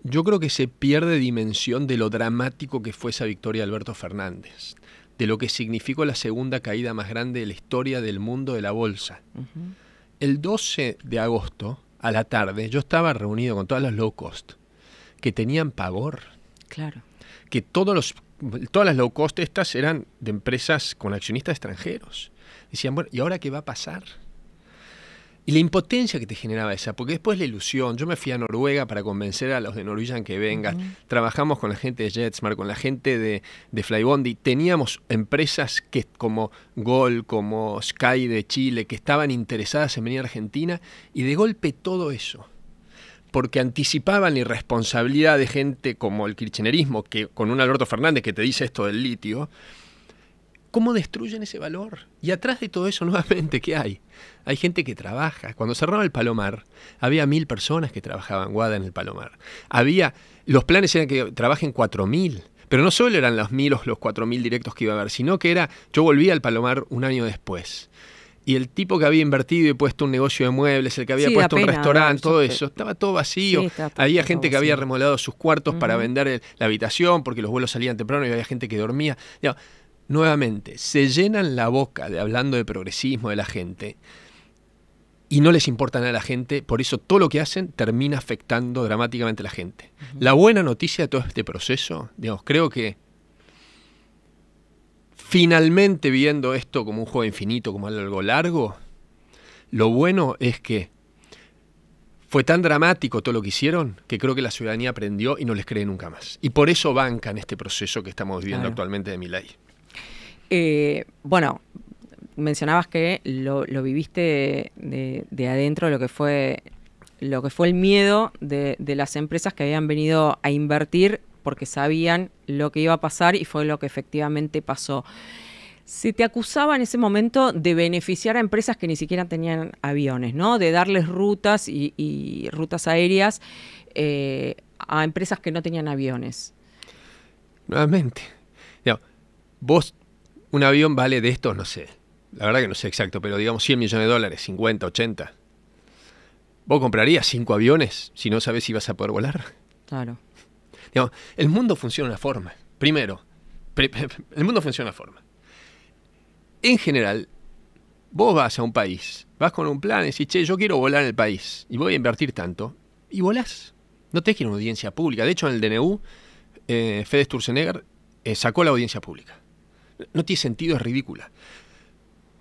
Yo creo que se pierde dimensión de lo dramático que fue esa victoria de Alberto Fernández, de lo que significó la segunda caída más grande de la historia del mundo de la bolsa. El 12 de agosto, a la tarde, yo estaba reunido con todas las low cost, que tenían pavor. Claro. Que todas las low cost estas eran de empresas con accionistas extranjeros. Decían, bueno, ¿y ahora qué va a pasar? Y la impotencia que te generaba esa, porque después la ilusión. Yo me fui a Noruega para convencer a los de Norwegian que vengan. Trabajamos con la gente de Jetsmart, con la gente de Flybondi. Teníamos empresas que, como Gol, como Sky de Chile, que estaban interesadas en venir a Argentina, y de golpe todo eso, porque anticipaban la irresponsabilidad de gente como el kirchnerismo, que con un Alberto Fernández que te dice esto del litio, ¿cómo destruyen ese valor? Y atrás de todo eso, nuevamente, ¿qué hay? Hay gente que trabaja. Cuando cerraba el Palomar, había 1.000 personas que trabajaban, Guada, en el Palomar. Los planes eran que trabajen 4.000, pero no solo eran los 1.000 o los 4.000 directos que iba a haber, sino que era, yo volví al Palomar un año después, y el tipo que había invertido y puesto un negocio de muebles, el que había puesto un restaurante, todo eso, estaba todo vacío. Sí, había gente que había remodelado sus cuartos para vender la habitación porque los vuelos salían temprano y había gente que dormía. Ya, nuevamente, se llenan la boca hablando de progresismo de la gente y no les importa nada a la gente, por eso todo lo que hacen termina afectando dramáticamente a la gente. La buena noticia de todo este proceso, digamos, creo que finalmente, viendo esto como un juego infinito, como algo largo, lo bueno es que fue tan dramático todo lo que hicieron que creo que la ciudadanía aprendió y no les cree nunca más. Y por eso bancan este proceso que estamos viviendo actualmente de Milei. Bueno, mencionabas que lo viviste de adentro, lo que fue el miedo de las empresas que habían venido a invertir porque sabían lo que iba a pasar y fue lo que efectivamente pasó. Se te acusaba en ese momento de beneficiar a empresas que ni siquiera tenían aviones, ¿no? De darles rutas y rutas aéreas a empresas que no tenían aviones. Nuevamente. No, vos, un avión vale de estos, no sé, la verdad que no sé exacto, pero digamos 100 millones de dólares, 50, 80. ¿Vos comprarías 5 aviones si no sabés si vas a poder volar? Claro. No, el mundo funciona de una forma. Primero, el mundo funciona de una forma. En general, vos vas a un país, vas con un plan, decís, che, yo quiero volar en el país y voy a invertir tanto, y volás. No tenés que ir a una audiencia pública. De hecho, en el DNU, Fede Sturzenegger sacó la audiencia pública. No tiene sentido, es ridícula.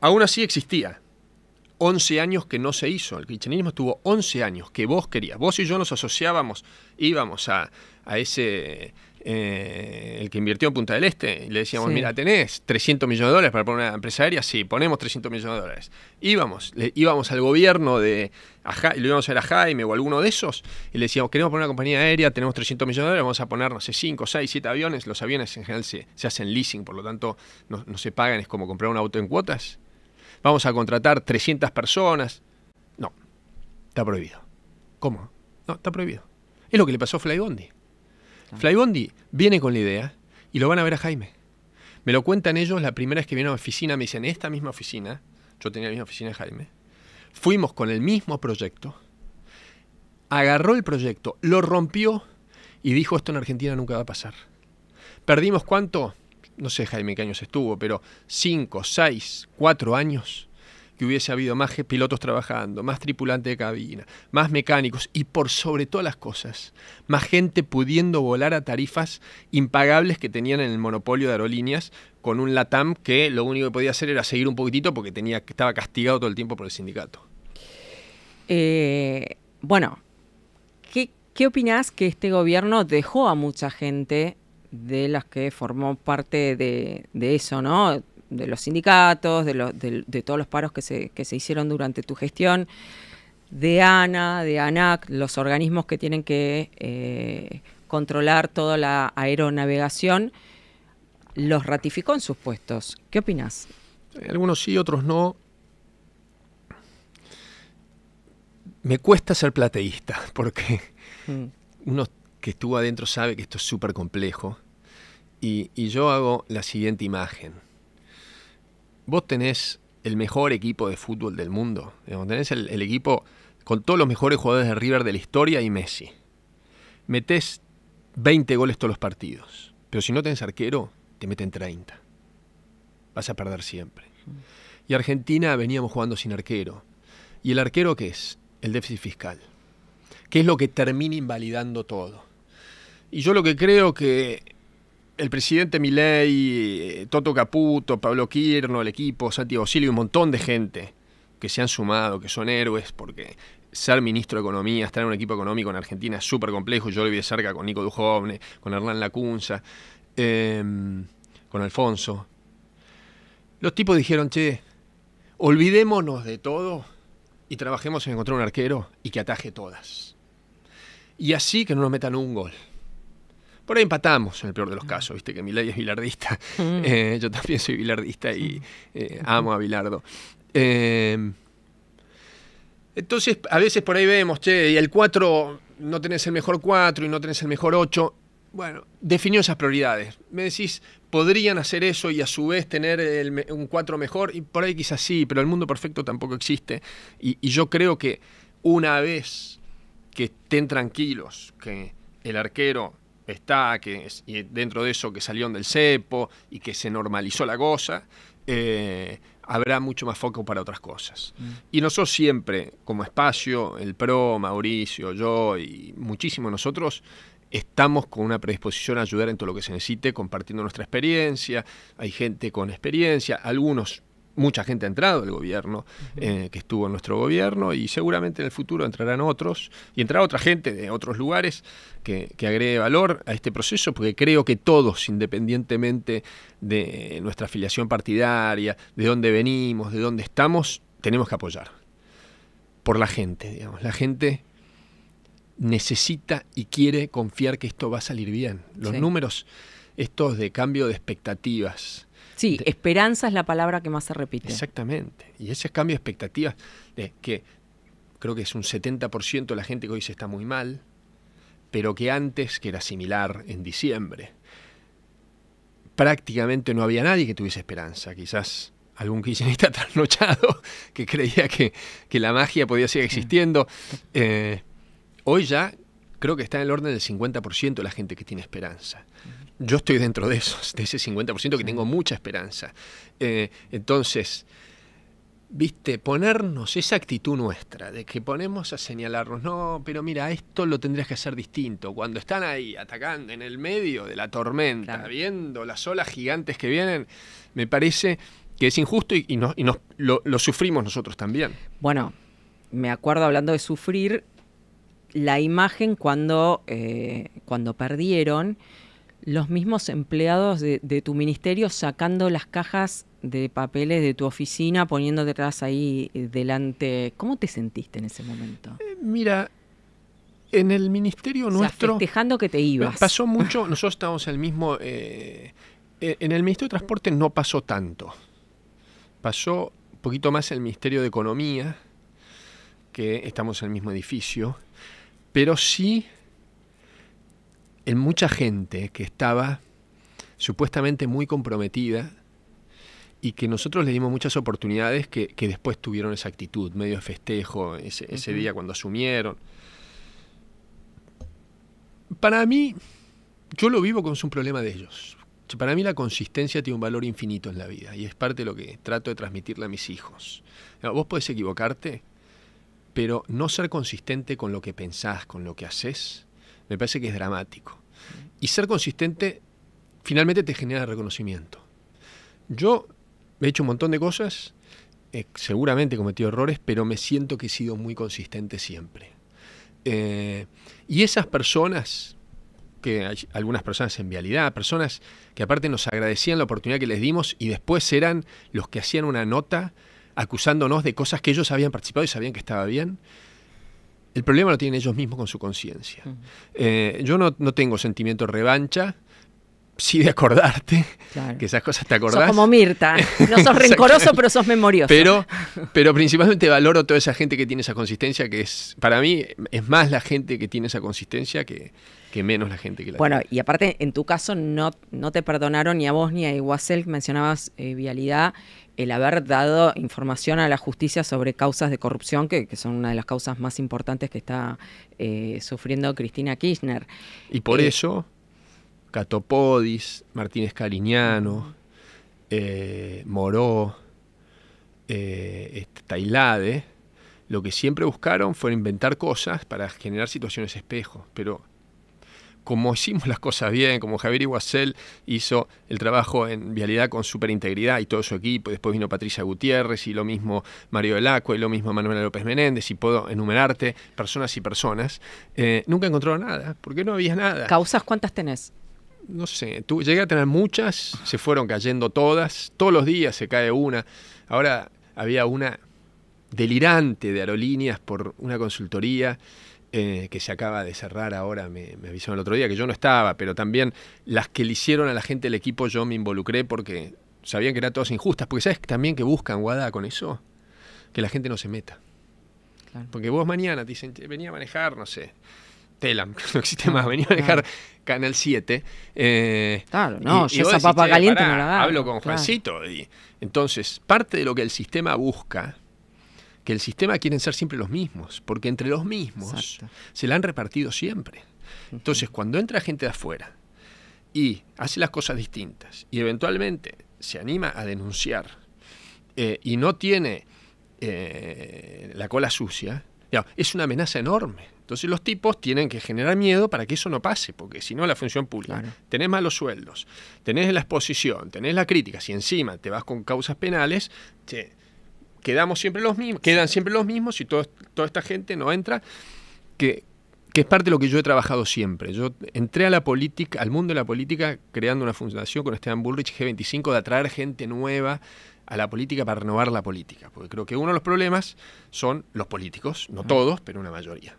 Aún así existía. 11 años que no se hizo. El kirchnerismo estuvo 11 años que vos querías. Vos y yo nos asociábamos, íbamos a ese... el que invirtió en Punta del Este, le decíamos, sí, mira, tenés 300 millones de dólares para poner una empresa aérea, sí, ponemos 300 millones de dólares. Íbamos al gobierno de, lo íbamos a ver a Jaime o alguno de esos, y le decíamos, queremos poner una compañía aérea, tenemos 300 millones de dólares, vamos a poner, no sé, 5, 6, 7 aviones. Los aviones en general se hacen leasing, por lo tanto no se pagan, es como comprar un auto en cuotas. Vamos a contratar 300 personas. No, está prohibido. ¿Cómo? No, está prohibido. Es lo que le pasó a Flybondi. Flybondi viene con la idea y lo van a ver a Jaime. Me lo cuentan ellos la primera vez que vienen a la oficina, me dicen, esta misma oficina, yo tenía la misma oficina de Jaime, fuimos con el mismo proyecto, agarró el proyecto, lo rompió y dijo, esto en Argentina nunca va a pasar. Perdimos cuánto, no sé Jaime qué años estuvo, pero 5, 6, 4 años que hubiese habido más pilotos trabajando, más tripulantes de cabina, más mecánicos y por sobre todas las cosas, más gente pudiendo volar a tarifas impagables que tenían en el monopolio de aerolíneas con un LATAM que lo único que podía hacer era seguir un poquitito porque estaba castigado todo el tiempo por el sindicato. Bueno, ¿qué opinás que este gobierno dejó a mucha gente de las que formó parte de eso, ¿no? De los sindicatos, de todos los paros que se hicieron durante tu gestión, de ANA, de ANAC, los organismos que tienen que controlar toda la aeronavegación, los ratificó en sus puestos. ¿Qué opinás? Algunos sí, otros no. Me cuesta ser plateísta, porque uno que estuvo adentro sabe que esto es súper complejo. Y yo hago la siguiente imagen. Vos tenés el mejor equipo de fútbol del mundo. Tenés el equipo con todos los mejores jugadores de River de la historia y Messi. Metés 20 goles todos los partidos. Pero si no tenés arquero, te meten 30. Vas a perder siempre. Y Argentina veníamos jugando sin arquero. ¿Y el arquero qué es? El déficit fiscal. ¿Qué es lo que termina invalidando todo? Y yo lo que creo que... el presidente Milei, Toto Caputo, Pablo Kirchner, el equipo, Santi Bocilio y un montón de gente que se han sumado, que son héroes, porque ser ministro de Economía, estar en un equipo económico en Argentina es súper complejo. Yo lo vi de cerca con Nico Dujovne, con Hernán Lacunza, con Alfonso. Los tipos dijeron, che, olvidémonos de todo y trabajemos en encontrar un arquero y que ataje todas. Y así que no nos metan un gol. Por ahí empatamos en el peor de los casos, viste que Milei es bilardista. Yo también soy bilardista y amo a Bilardo. Entonces, a veces por ahí vemos, che, y el 4 no tenés el mejor 4 y no tenés el mejor 8. Bueno, definió esas prioridades. Me decís, podrían hacer eso y a su vez tener un 4 mejor, y por ahí quizás sí, pero el mundo perfecto tampoco existe. Y yo creo que una vez que estén tranquilos, que el arquero... y dentro de eso que salieron del cepo y que se normalizó la cosa, habrá mucho más foco para otras cosas. Y nosotros siempre, como espacio, el PRO, Mauricio, yo y muchísimos nosotros, estamos con una predisposición a ayudar en todo lo que se necesite, compartiendo nuestra experiencia. Hay gente con experiencia, mucha gente ha entrado al gobierno, que estuvo en nuestro gobierno, y seguramente en el futuro entrarán otros, y entrará otra gente de otros lugares que agregue valor a este proceso, porque creo que todos, independientemente de nuestra afiliación partidaria, de dónde venimos, de dónde estamos, tenemos que apoyar. Por la gente, digamos. La gente necesita y quiere confiar que esto va a salir bien. Los números estos de cambio de expectativas... Sí, esperanza es la palabra que más se repite. Exactamente. Y ese cambio de expectativas, de que creo que es un 70% de la gente que hoy se está muy mal, pero que antes, que era similar en diciembre, prácticamente no había nadie que tuviese esperanza. Quizás algún kirchnerista trasnochado que creía que la magia podía seguir existiendo. Hoy ya creo que está en el orden del 50% de la gente que tiene esperanza. Yo estoy dentro de esos, de ese 50% que tengo mucha esperanza. Entonces, viste, ponernos esa actitud nuestra, de que ponemos a señalarnos, no, pero mira, esto lo tendrías que hacer distinto. Cuando están ahí atacando en el medio de la tormenta, claro, viendo las olas gigantes que vienen, me parece que es injusto y lo sufrimos nosotros también. Bueno, me acuerdo, hablando de sufrir, la imagen cuando perdieron, los mismos empleados de tu ministerio sacando las cajas de papeles de tu oficina, poniéndote atrás ahí delante. ¿Cómo te sentiste en ese momento? Mira, en el ministerio nuestro... festejando que te ibas. Pasó mucho, nosotros estábamos en el mismo... en el Ministerio de Transporte no pasó tanto. Pasó un poquito más en el Ministerio de Economía, que estamos en el mismo edificio, pero sí... en mucha gente que estaba supuestamente muy comprometida y que nosotros le dimos muchas oportunidades que después tuvieron esa actitud, medio de festejo, ese día cuando asumieron. Para mí, yo lo vivo como es un problema de ellos. Para mí la consistencia tiene un valor infinito en la vida y es parte de lo que trato de transmitirle a mis hijos. Vos podés equivocarte, pero no ser consistente con lo que pensás, con lo que haces, me parece que es dramático. Y ser consistente finalmente te genera reconocimiento. Yo he hecho un montón de cosas, seguramente he cometido errores, pero me siento que he sido muy consistente siempre. Y esas personas, que hay algunas personas en vialidad, personas que aparte nos agradecían la oportunidad que les dimos y después eran los que hacían una nota acusándonos de cosas que ellos habían participado y sabían que estaba bien. El problema lo tienen ellos mismos con su conciencia. Yo no tengo sentimiento de revancha, sí de acordarte, claro, que esas cosas te acordás. Sos como Mirta, no sos rencoroso, pero sos memorioso. Pero principalmente valoro toda esa gente que tiene esa consistencia, que es, para mí es más la gente que tiene esa consistencia que menos la gente que la tiene. Bueno, y aparte, en tu caso no te perdonaron ni a vos ni a Iguacel, mencionabas vialidad, el haber dado información a la justicia sobre causas de corrupción, que son una de las causas más importantes que está sufriendo Cristina Kirchner. Y por eso, Catopodis, Martínez Cariñano, Moró, Tailade, lo que siempre buscaron fue inventar cosas para generar situaciones espejo, pero... como hicimos las cosas bien, como Javier Iguacel hizo el trabajo en vialidad con superintegridad y todo su equipo, después vino Patricia Gutiérrez y lo mismo Mario del Acqua y lo mismo Manuela López Menéndez, y puedo enumerarte personas y personas, nunca encontró nada, porque no había nada. ¿Causas cuántas tenés? No sé, llegué a tener muchas, se fueron cayendo todas, todos los días se cae una. Ahora había una delirante de aerolíneas por una consultoría, que se acaba de cerrar ahora, me avisaron el otro día, que yo no estaba, pero también las que le hicieron a la gente del equipo yo me involucré porque sabían que eran todas injustas, porque sabes también que buscan, Guada, con eso, que la gente no se meta. Claro. Porque vos mañana te dicen, venía a manejar, no sé, Telam, no existe más, venía a manejar Canal 7. Claro, no, yo esa papa caliente no la da. Hablo con Juancito. Y, entonces, parte de lo que el sistema busca... que el sistema quieren ser siempre los mismos, porque entre los mismos, exacto, se la han repartido siempre. Entonces, cuando entra gente de afuera y hace las cosas distintas y eventualmente se anima a denunciar y no tiene la cola sucia, es una amenaza enorme. Entonces los tipos tienen que generar miedo para que eso no pase, porque si no la función pública, claro, tenés malos sueldos, tenés la exposición, tenés la crítica, si encima te vas con causas penales, quedamos siempre los mismos, quedan siempre los mismos y toda esta gente no entra, que es parte de lo que yo he trabajado siempre. Yo entré a la política, al mundo de la política, creando una fundación con Esteban Bullrich, G25, de atraer gente nueva a la política para renovar la política. Porque creo que uno de los problemas son los políticos, no todos, pero una mayoría.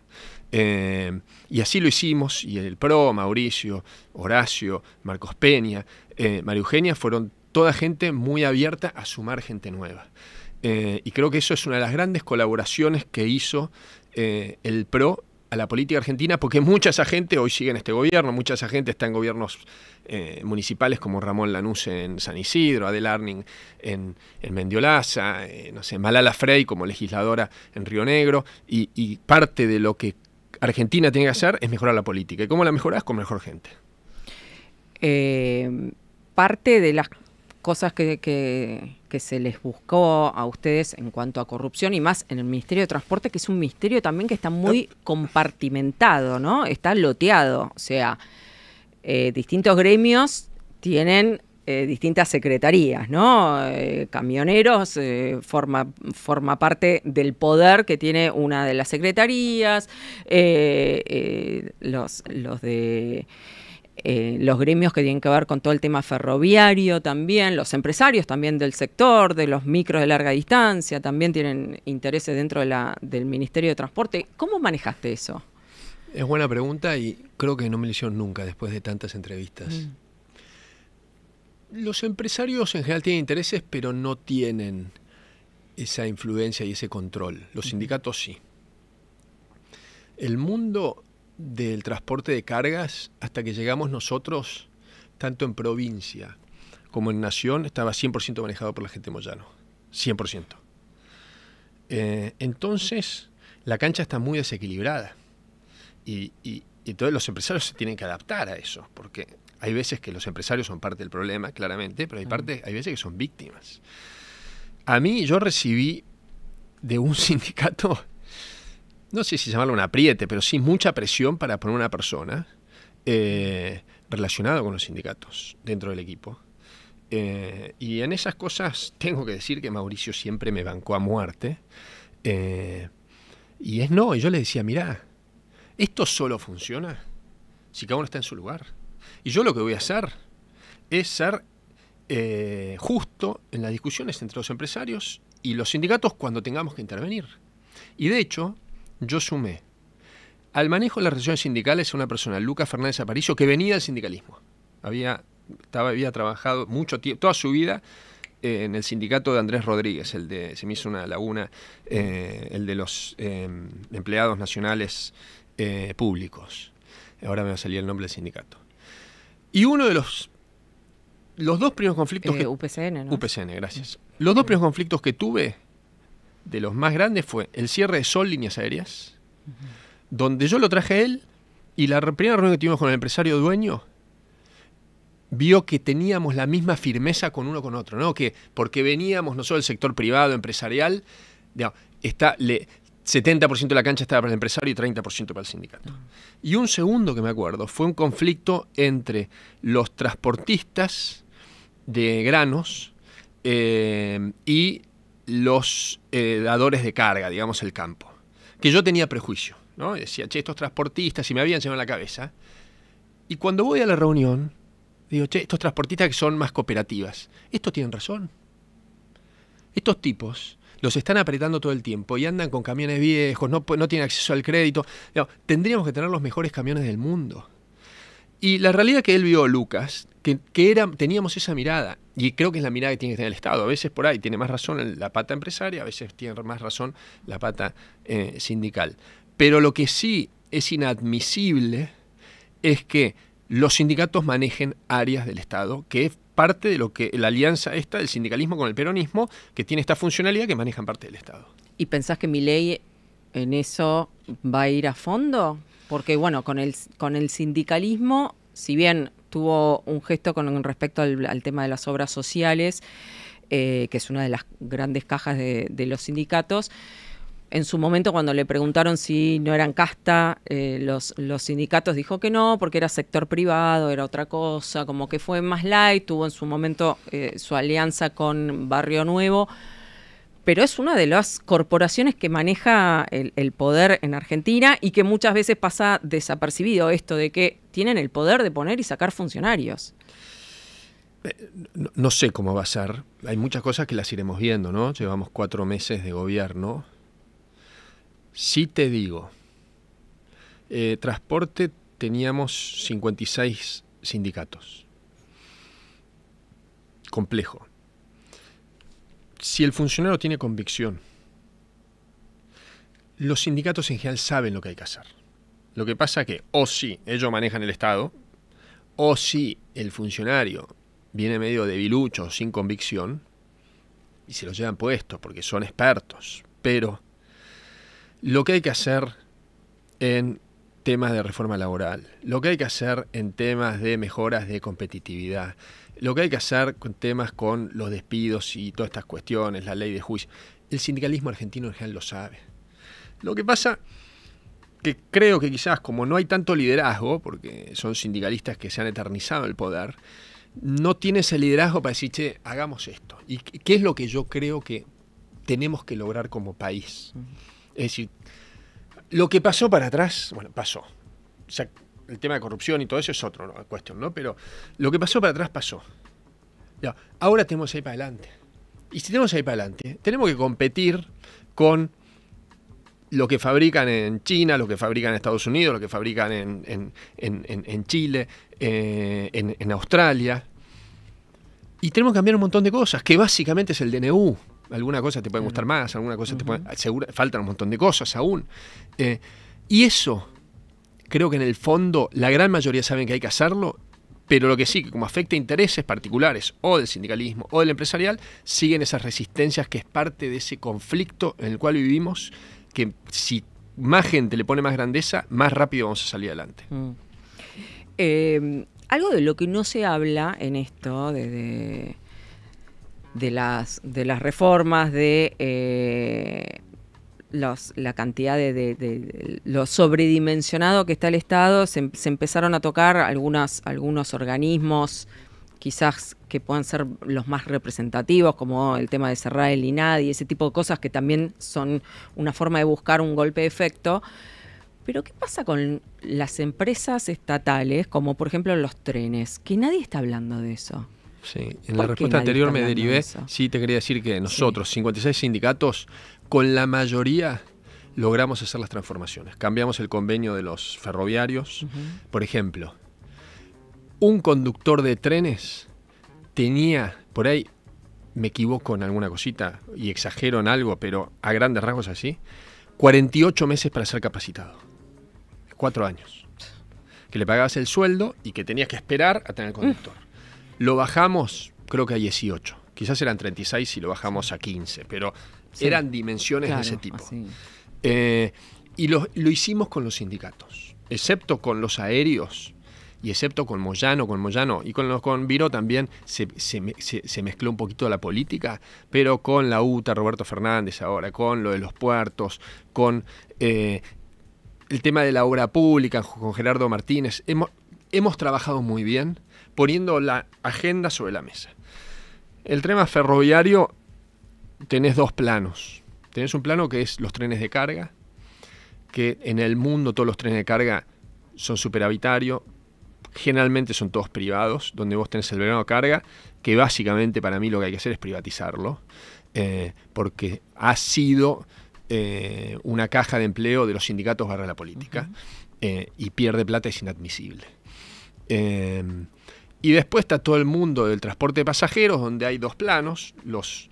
Y así lo hicimos, y el PRO, Mauricio, Horacio, Marcos Peña, María Eugenia, fueron toda gente muy abierta a sumar gente nueva. Y creo que eso es una de las grandes colaboraciones que hizo el PRO a la política argentina, porque mucha esa gente hoy sigue en este gobierno, mucha esa gente está en gobiernos municipales como Ramón Lanús en San Isidro, Adel Arning en Mendiolaza, no sé, Malala Frey como legisladora en Río Negro, y parte de lo que Argentina tiene que hacer es mejorar la política. ¿Y cómo la mejorás? Con mejor gente. Parte de las cosas que se les buscó a ustedes en cuanto a corrupción y más en el Ministerio de Transporte, que es un ministerio también que está muy compartimentado, ¿no? Está loteado, o sea, distintos gremios tienen distintas secretarías, ¿no? Camioneros forma parte del poder que tiene una de las secretarías, los gremios que tienen que ver con todo el tema ferroviario también, los empresarios también del sector, de los micros de larga distancia, también tienen intereses dentro de del Ministerio de Transporte. ¿Cómo manejaste eso? Es buena pregunta y creo que no me lo hicieron nunca después de tantas entrevistas. Los empresarios en general tienen intereses, pero no tienen esa influencia y ese control. Los sindicatos sí. El mundo del transporte de cargas, hasta que llegamos nosotros, tanto en provincia como en nación, estaba 100% manejado por la gente de Moyano. 100%. Entonces, la cancha está muy desequilibrada. Y todos los empresarios se tienen que adaptar a eso, porque hay veces que los empresarios son parte del problema, claramente, pero hay veces que son víctimas. A mí, yo recibí de un sindicato, no sé si llamarlo un apriete, pero sí mucha presión para poner una persona relacionada con los sindicatos dentro del equipo. Y en esas cosas tengo que decir que Mauricio siempre me bancó a muerte. Y yo le decía, mirá, esto solo funciona si cada uno está en su lugar. Y yo lo que voy a hacer es ser justo en las discusiones entre los empresarios y los sindicatos cuando tengamos que intervenir. Y de hecho, yo sumé al manejo de las relaciones sindicales a una persona, Lucas Fernández Aparicio, que venía del sindicalismo. Había trabajado mucho tiempo, toda su vida, en el sindicato de Andrés Rodríguez, se me hizo una laguna, el de los empleados nacionales públicos. Ahora me va a salir el nombre del sindicato. Y uno de los dos primeros conflictos... UPCN, ¿no? UPCN, gracias. Los dos primeros conflictos que tuve, de los más grandes, fue el cierre de Sol Líneas Aéreas, donde yo lo traje a él, y la primera reunión que tuvimos con el empresario dueño vio que teníamos la misma firmeza con uno con otro, ¿no? Que porque veníamos nosotros del sector privado, empresarial, 70% de la cancha estaba para el empresario y 30% para el sindicato. Y un segundo que me acuerdo fue un conflicto entre los transportistas de granos y los dadores de carga, digamos, el campo. Que yo tenía prejuicio, ¿no? Decía, che, estos transportistas, y me habían llevado en la cabeza. Y cuando voy a la reunión, digo, che, estos transportistas que son más cooperativas, estos tienen razón. Estos tipos los están apretando todo el tiempo y andan con camiones viejos, no tienen acceso al crédito. No, tendríamos que tener los mejores camiones del mundo. Y la realidad que él vio, Lucas, teníamos esa mirada, y creo que es la mirada que tiene que tener el Estado. A veces por ahí tiene más razón la pata empresaria, a veces tiene más razón la pata sindical. Pero lo que sí es inadmisible es que los sindicatos manejen áreas del Estado, que es parte de lo que la alianza esta del sindicalismo con el peronismo, que tiene esta funcionalidad que manejan parte del Estado. ¿Y pensás que Milei en eso va a ir a fondo? Porque bueno, con el sindicalismo, si bien tuvo un gesto con respecto al tema de las obras sociales, que es una de las grandes cajas de los sindicatos. En su momento, cuando le preguntaron si no eran casta, los sindicatos, dijo que no, porque era sector privado, era otra cosa, como que fue más light, tuvo en su momento su alianza con Barrio Nuevo, pero es una de las corporaciones que maneja el poder en Argentina y que muchas veces pasa desapercibido esto de que tienen el poder de poner y sacar funcionarios. No sé cómo va a ser. Hay muchas cosas que las iremos viendo, ¿no? Llevamos 4 meses de gobierno. Sí te digo, transporte teníamos 56 sindicatos. Complejo. Si el funcionario tiene convicción, los sindicatos en general saben lo que hay que hacer. Lo que pasa es que o si ellos manejan el Estado, o si el funcionario viene medio debilucho, sin convicción, y se lo llevan puesto porque son expertos. Pero lo que hay que hacer en temas de reforma laboral, lo que hay que hacer en temas de mejoras de competitividad, lo que hay que hacer con temas con los despidos y todas estas cuestiones, la ley de juicio. El sindicalismo argentino en general lo sabe. Lo que pasa que creo que quizás como no hay tanto liderazgo, porque son sindicalistas que se han eternizado el poder, no tiene ese liderazgo para decir, che, hagamos esto. ¿Y qué es lo que yo creo que tenemos que lograr como país? Es decir, lo que pasó para atrás, bueno, pasó. O sea, el tema de corrupción y todo eso es otra cuestión, ¿no? Pero lo que pasó para atrás, pasó. Ya, ahora tenemos que ir para adelante. Y si tenemos que ir para adelante, tenemos que competir con lo que fabrican en China, lo que fabrican en Estados Unidos, lo que fabrican en Chile, en Australia. Y tenemos que cambiar un montón de cosas, que básicamente es el DNU. Algunas cosas te pueden gustar más, algunas cosas te pueden... Faltan un montón de cosas aún. Y eso, creo que en el fondo, la gran mayoría saben que hay que hacerlo, pero lo que sí, que como afecta a intereses particulares o del sindicalismo o del empresarial, siguen esas resistencias que es parte de ese conflicto en el cual vivimos, que si más gente le pone más grandeza, más rápido vamos a salir adelante. Algo de lo que no se habla en esto, de las reformas, de la cantidad de lo sobredimensionado que está el Estado, se empezaron a tocar algunos organismos quizás que puedan ser los más representativos, como el tema de cerrar el INADI, ese tipo de cosas que también son una forma de buscar un golpe de efecto. Pero ¿qué pasa con las empresas estatales, como por ejemplo los trenes? Que nadie está hablando de eso. Sí, en la respuesta anterior me derivé. Sí, te quería decir que nosotros, 56 sindicatos, con la mayoría logramos hacer las transformaciones. Cambiamos el convenio de los ferroviarios. Por ejemplo, un conductor de trenes tenía, por ahí me equivoco en alguna cosita y exagero en algo, pero a grandes rasgos así, 48 meses para ser capacitado. 4 años. Que le pagabas el sueldo y que tenías que esperar a tener el conductor. Lo bajamos, creo que a 18. Quizás eran 36 y lo bajamos a 15, pero sí, eran dimensiones, claro, de ese tipo. Y lo hicimos con los sindicatos, excepto con los aéreos y excepto con Moyano y con Viró también se mezcló un poquito la política, pero con la UTA, Roberto Fernández ahora, con lo de los puertos, con el tema de la obra pública, con Gerardo Martínez. Hemos trabajado muy bien, poniendo la agenda sobre la mesa. El tema ferroviario, tenés 2 planos. Tenés un plano que es los trenes de carga, que en el mundo todos los trenes de carga son superhabitarios, generalmente son todos privados, donde vos tenés el verano de carga, que básicamente para mí lo que hay que hacer es privatizarlo, porque ha sido una caja de empleo de los sindicatos barra la política, y pierde plata, es inadmisible. Y después está todo el mundo del transporte de pasajeros, donde hay 2 planos, los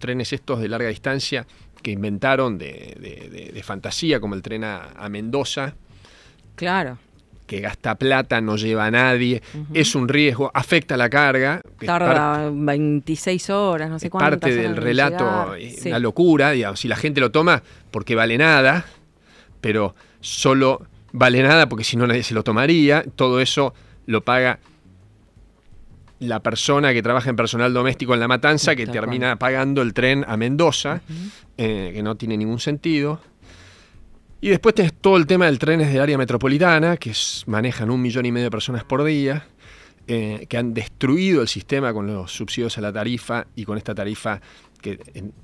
trenes estos de larga distancia que inventaron de fantasía, como el tren a Mendoza. Claro. Que gasta plata, no lleva a nadie, es un riesgo, afecta la carga. Tarda 26 horas, no sé cuántas. Parte del relato, es una locura, digamos. Si la gente lo toma porque vale nada, pero solo vale nada porque si no nadie se lo tomaría, todo eso lo paga la persona que trabaja en personal doméstico en La Matanza, que termina pagando el tren a Mendoza, que no tiene ningún sentido. Y después tenés todo el tema del tren del área metropolitana, que manejan 1,5 millones de personas por día, que han destruido el sistema con los subsidios a la tarifa y con esta tarifa que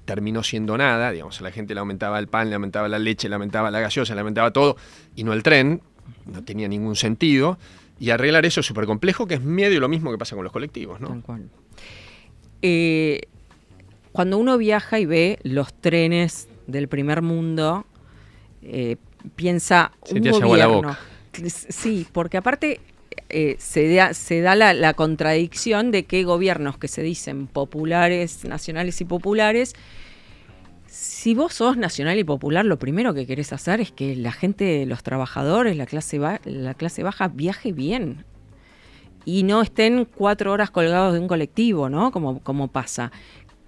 terminó siendo nada. Digamos, a la gente le aumentaba el pan, le aumentaba la leche, le aumentaba la gaseosa, le aumentaba todo, y no el tren, no tenía ningún sentido. Y arreglar eso es súper complejo, que es medio lo mismo que pasa con los colectivos, ¿no? Tal cual. Cuando uno viaja y ve los trenes del primer mundo, piensa un gobierno... la boca. Sí, porque aparte se da la contradicción de que gobiernos que se dicen populares, nacionales y populares... Si vos sos nacional y popular, lo primero que querés hacer es que la gente, los trabajadores, la clase baja viaje bien y no estén 4 horas colgados de un colectivo, ¿no? Como pasa.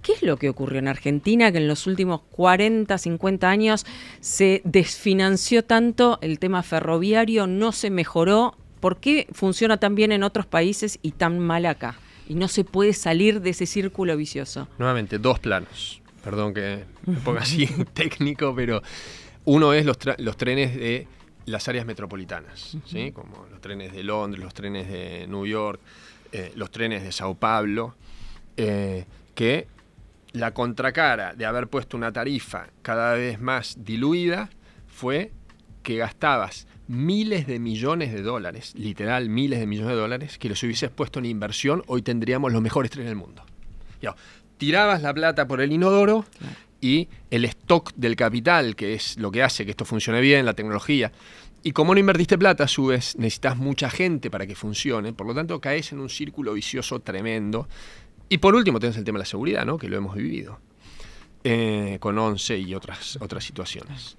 ¿Qué es lo que ocurrió en Argentina que en los últimos 40, 50 años se desfinanció tanto el tema ferroviario, no se mejoró? ¿Por qué funciona tan bien en otros países y tan mal acá? Y no se puede salir de ese círculo vicioso. Nuevamente, dos planos. Perdón que me ponga así técnico, pero uno es los trenes de las áreas metropolitanas, ¿sí? Como los trenes de Londres, los trenes de New York, los trenes de Sao Paulo, que la contracara de haber puesto una tarifa cada vez más diluida fue que gastabas miles de millones de dólares, literal miles de millones de dólares, que los hubieses puesto en inversión, hoy tendríamos los mejores trenes del mundo. Ya, tirabas la plata por el inodoro y el stock del capital, que es lo que hace que esto funcione bien, la tecnología. Y como no invertiste plata, a su vez necesitas mucha gente para que funcione, por lo tanto caes en un círculo vicioso tremendo. Y por último tenés el tema de la seguridad, ¿no? Que lo hemos vivido con 11 y otras situaciones.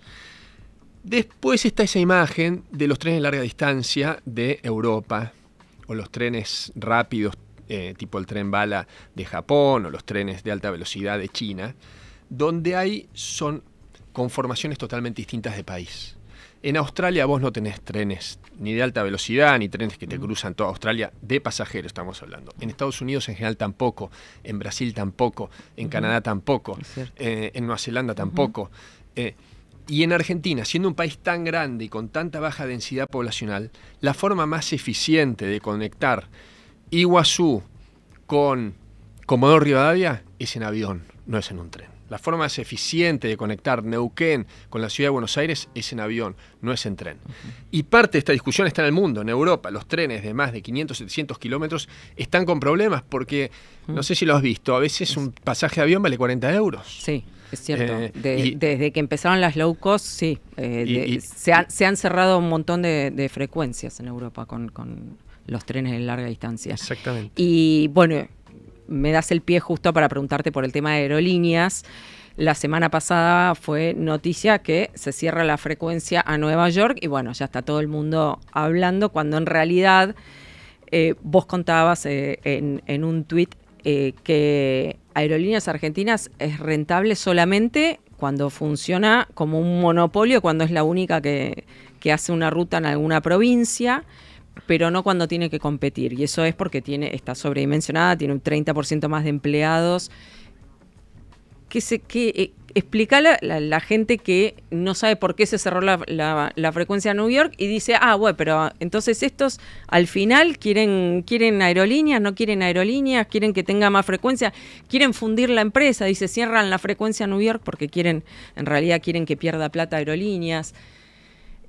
Después está esa imagen de los trenes de larga distancia de Europa, o los trenes rápidos, tipo el tren bala de Japón, o los trenes de alta velocidad de China, donde ahí son conformaciones totalmente distintas de país. En Australia vos no tenés trenes ni de alta velocidad, ni trenes que te cruzan toda Australia, de pasajeros estamos hablando. En Estados Unidos en general tampoco, en Brasil tampoco, en Canadá tampoco, en Nueva Zelanda tampoco. Y en Argentina, siendo un país tan grande y con tanta baja densidad poblacional, la forma más eficiente de conectar Iguazú con Comodoro Rivadavia es en avión, no es en un tren. La forma más eficiente de conectar Neuquén con la ciudad de Buenos Aires es en avión, no es en tren. Y parte de esta discusión está en el mundo. En Europa, los trenes de más de 500, 700 kilómetros están con problemas porque, no sé si lo has visto, a veces un pasaje de avión vale 40 euros. Sí, es cierto. Desde que empezaron las low cost, sí. Se han cerrado un montón de frecuencias en Europa con los trenes de larga distancia. Exactamente. Y bueno, me das el pie justo para preguntarte por el tema de aerolíneas. La semana pasada fue noticia que se cierra la frecuencia a Nueva York y bueno, ya está todo el mundo hablando cuando en realidad vos contabas en un tuit que Aerolíneas Argentinas es rentable solamente cuando funciona como un monopolio, cuando es la única que hace una ruta en alguna provincia, pero no cuando tiene que competir. Y eso es porque está sobredimensionada, tiene un 30% más de empleados. Explica la gente que no sabe por qué se cerró la frecuencia a New York y dice, ah, bueno, pero entonces estos al final quieren aerolíneas, no quieren aerolíneas, quieren que tenga más frecuencia, quieren fundir la empresa, dice, cierran la frecuencia a New York porque en realidad quieren que pierda plata Aerolíneas.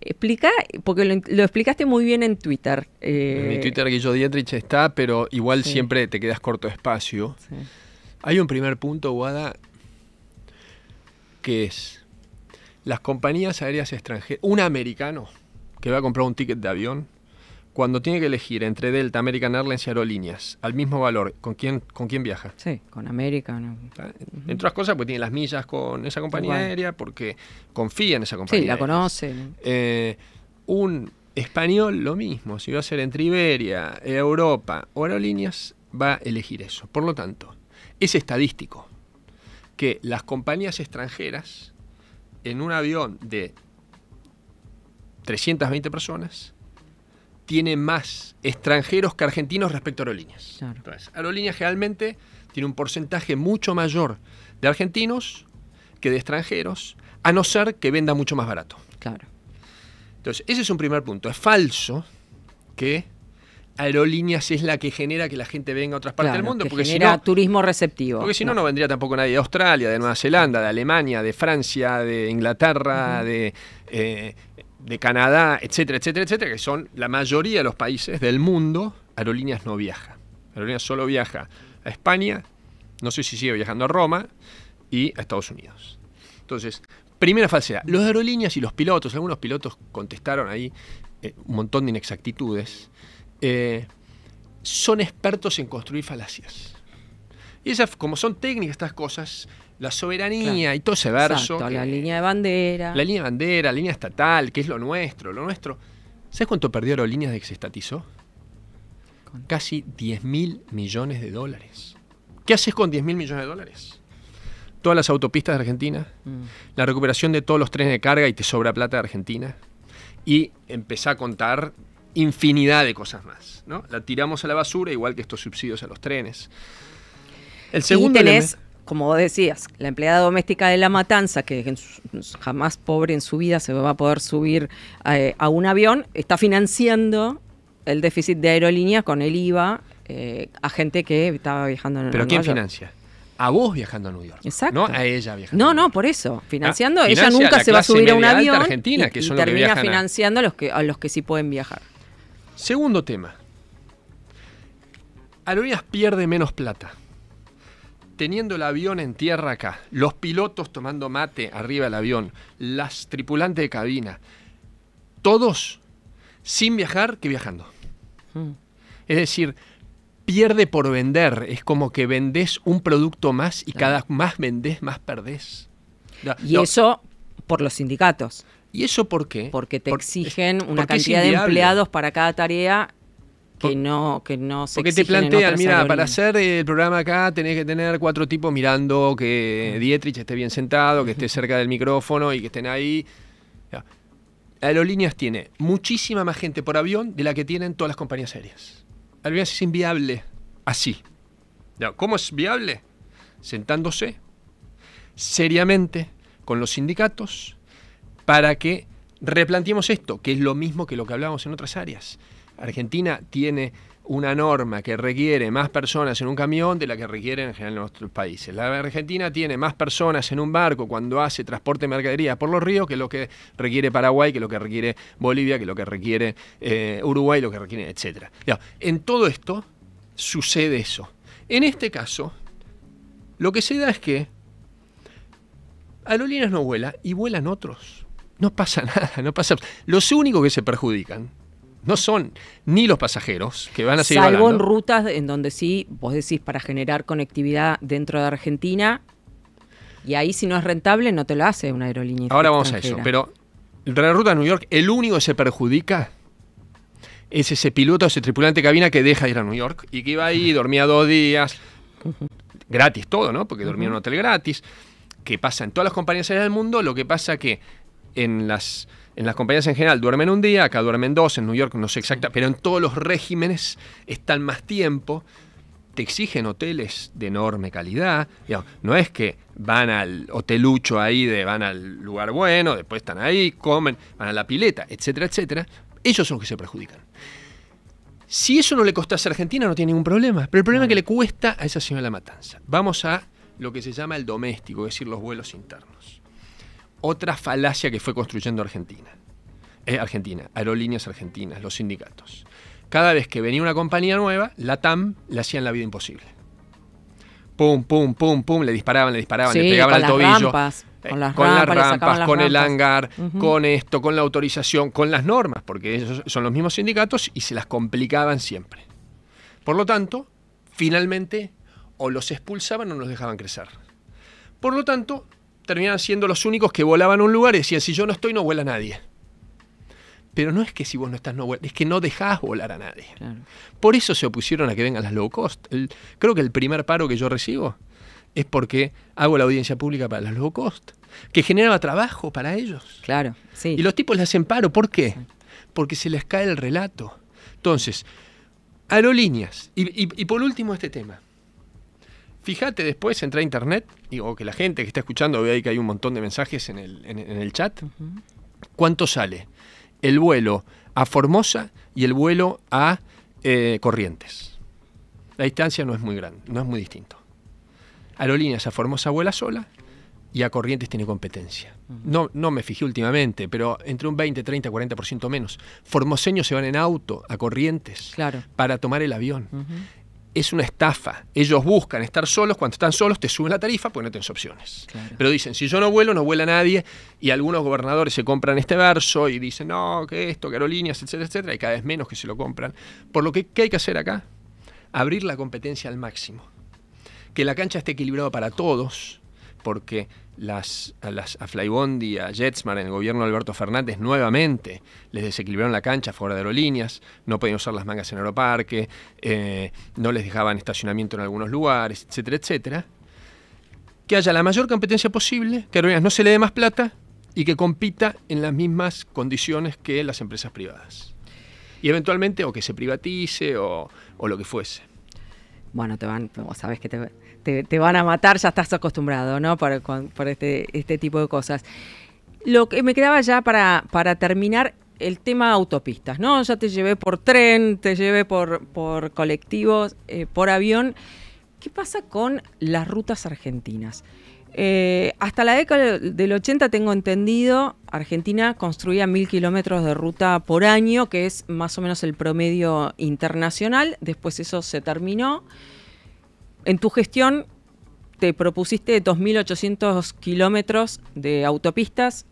Explica, porque lo explicaste muy bien en Twitter. Mi Twitter, Guillermo Dietrich, está, pero igual siempre te quedas corto de espacio. Sí. Hay un primer punto, Guada, que es las compañías aéreas extranjeras. Un americano que va a comprar un ticket de avión, cuando tiene que elegir entre Delta, American Airlines y Aerolíneas, al mismo valor, ¿con quién viaja? Sí, con American. Entre otras cosas, porque tiene las millas con esa compañía aérea, porque confía en esa compañía. Sí, la conoce. Un español, lo mismo. Si va a ser entre Iberia, Europa o Aerolíneas, va a elegir eso. Por lo tanto, es estadístico que las compañías extranjeras, en un avión de 320 personas, tiene más extranjeros que argentinos respecto a Aerolíneas. Claro. Entonces, Aerolíneas generalmente tiene un porcentaje mucho mayor de argentinos que de extranjeros, a no ser que venda mucho más barato. Claro. Entonces, ese es un primer punto. Es falso que Aerolíneas es la que genera que la gente venga a otras partes del mundo. Porque genera turismo receptivo. Porque si no, no vendría tampoco nadie de Australia, de Nueva Zelanda, de Alemania, de Francia, de Inglaterra, de Canadá, etcétera, etcétera, etcétera, que son la mayoría de los países del mundo. Aerolíneas no viaja. Aerolíneas solo viaja a España, no sé si sigue viajando a Roma, y a Estados Unidos. Entonces, primera falsedad. Los de Aerolíneas y los pilotos, algunos pilotos contestaron ahí un montón de inexactitudes, son expertos en construir falacias. Y esas, como son técnicas estas cosas, la soberanía y todo ese verso. Exacto, la línea de bandera. La línea de bandera, la línea estatal, que es lo nuestro, lo nuestro. ¿Sabes cuánto perdió Aerolíneas de que se estatizó? Casi 10.000 millones de dólares. ¿Qué haces con 10.000 millones de dólares? todas las autopistas de Argentina, la recuperación de todos los trenes de carga y te sobra plata de Argentina, y empezá a contar infinidad de cosas más, ¿no? La tiramos a la basura, igual que estos subsidios a los trenes. El segundo, y tenés, como vos decías, la empleada doméstica de La Matanza, que jamás pobre en su vida se va a poder subir a un avión, está financiando el déficit de aerolíneas con el IVA a gente que estaba viajando en Nueva York. ¿Pero quién financia? A vos viajando a Nueva York. Exacto. No a ella viajando. No, no, por eso. Financiando, ella nunca se va a subir a un avión argentina, que son los que viajan, termina financiando a los que sí pueden viajar. Segundo tema. Aerolíneas pierde menos plata teniendo el avión en tierra acá, los pilotos tomando mate arriba del avión, las tripulantes de cabina, todos sin viajar que viajando. Es decir, pierde por vender. Es como que vendés un producto más y cada más vendés, más perdés. Y eso por los sindicatos. ¿Y eso por qué? Porque te exigen una cantidad de empleados para cada tarea que no se exigen. Porque te plantean, mira, para hacer el programa acá tenés que tener 4 tipos mirando que Dietrich esté bien sentado, que esté cerca del micrófono y que estén ahí. Aerolíneas tiene muchísima más gente por avión de la que tienen todas las compañías aéreas. Aerolíneas es inviable así. ¿Cómo es viable? Sentándose seriamente con los sindicatos para que replanteemos esto, que es lo mismo que lo que hablábamos en otras áreas. Argentina tiene una norma que requiere más personas en un camión de la que requieren en general nuestros países. La Argentina tiene más personas en un barco cuando hace transporte de mercadería por los ríos que lo que requiere Paraguay, que lo que requiere Bolivia, que lo que requiere Uruguay, lo que requiere, etc. En todo esto sucede eso. En este caso, lo que se da es que aerolíneas no vuela y vuelan otros. No pasa nada, no pasa. Los únicos que se perjudican no son ni los pasajeros, que van a seguir volando. Salvo en rutas en donde sí, vos decís, para generar conectividad dentro de Argentina, y ahí si no es rentable no te lo hace una aerolínea extranjera. Ahora vamos a eso, pero la ruta a New York, el único que se perjudica es ese piloto, ese tripulante de cabina que deja de ir a New York y que iba ahí, dormía 2 días, gratis todo, ¿no? Porque dormía en un hotel gratis, que pasa en todas las compañías aéreas del mundo. Lo que pasa que en las compañías en general duermen un día, acá duermen 2, en New York no sé exacta, pero en todos los regímenes están más tiempo, te exigen hoteles de enorme calidad. No es que van al hotelucho ahí, van al lugar bueno, después están ahí, comen, van a la pileta, etcétera, etcétera. Ellos son los que se perjudican. Si eso no le costase a Argentina no tiene ningún problema, pero el problema es que le cuesta a esa señora La Matanza. Vamos a lo que se llama el doméstico, es decir, los vuelos internos. Otra falacia que fue construyendo Argentina. Aerolíneas argentinas, los sindicatos. Cada vez que venía una compañía nueva, la TAM le hacían la vida imposible. Pum, pum, pum, pum, le disparaban, sí, le pegaban al tobillo. Rampas, con las rampas, con el hangar, con esto, con la autorización, con las normas, porque ellos son los mismos sindicatos y se las complicaban siempre. Por lo tanto, finalmente, o los expulsaban o los dejaban crecer. Por lo tanto, terminaban siendo los únicos que volaban a un lugar y decían, si yo no estoy, no vuela nadie. Pero no es que si vos no estás, no vuela, es que no dejás volar a nadie. Claro. Por eso se opusieron a que vengan las low cost. Creo que el primer paro que yo recibo es porque hago la audiencia pública para las low cost, que generaba trabajo para ellos. Claro, sí. Y los tipos le hacen paro. ¿Por qué? Porque se les cae el relato. Entonces, aerolíneas. Y por último este tema. Fíjate, después entré a internet, digo que la gente que está escuchando ve ahí que hay un montón de mensajes en el chat. ¿Cuánto sale el vuelo a Formosa y el vuelo a Corrientes? La distancia no es muy grande, no es muy distinto. Aerolíneas a Formosa vuela sola y a Corrientes tiene competencia. No me fijé últimamente, pero entre un 20, 30, 40% menos. Formoseños se van en auto a Corrientes para tomar el avión. Es una estafa. Ellos buscan estar solos. Cuando están solos te suben la tarifa porque no tienes opciones. Claro. Pero dicen, si yo no vuelo, no vuela nadie. Y algunos gobernadores se compran este verso y dicen, no, que esto, que aerolíneas, etcétera, etcétera. Y cada vez menos que se lo compran. Por lo que, ¿qué hay que hacer acá? Abrir la competencia al máximo. Que la cancha esté equilibrada para todos. Porque a Flybondi, a Jetsmart, en el gobierno de Alberto Fernández, nuevamente les desequilibraron la cancha a favor de aerolíneas, no podían usar las mangas en Aeroparque, no les dejaban estacionamiento en algunos lugares, etcétera, etcétera. que haya la mayor competencia posible, que a Aerolíneas no se le dé más plata y que compita en las mismas condiciones que las empresas privadas. Y eventualmente o que se privatice o lo que fuese. Bueno, te van, vos sabés que te van a matar, ya estás acostumbrado, ¿no? Por este tipo de cosas. Lo que me quedaba ya para terminar, el tema autopistas, ¿no? Ya te llevé por tren, te llevé por colectivos, por avión. ¿Qué pasa con las rutas argentinas? Hasta la década del 80, tengo entendido, Argentina construía 1000 kilómetros de ruta por año, que es más o menos el promedio internacional. Después eso se terminó. En tu gestión te propusiste 2800 kilómetros de autopistas.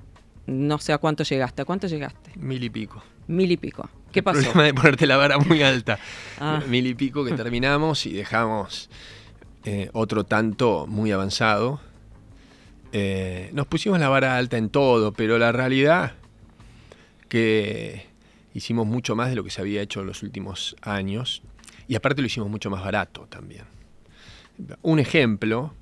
No sé a cuánto llegaste. ¿A cuánto llegaste? 1000 y pico. 1000 y pico. ¿Qué pasó? El problema de ponerte la vara muy alta. Ah. 1000 y pico que terminamos y dejamos otro tanto muy avanzado. Nos pusimos la vara alta en todo, pero la realidad que hicimos mucho más de lo que se había hecho en los últimos años, y aparte lo hicimos mucho más barato también. Un ejemplo,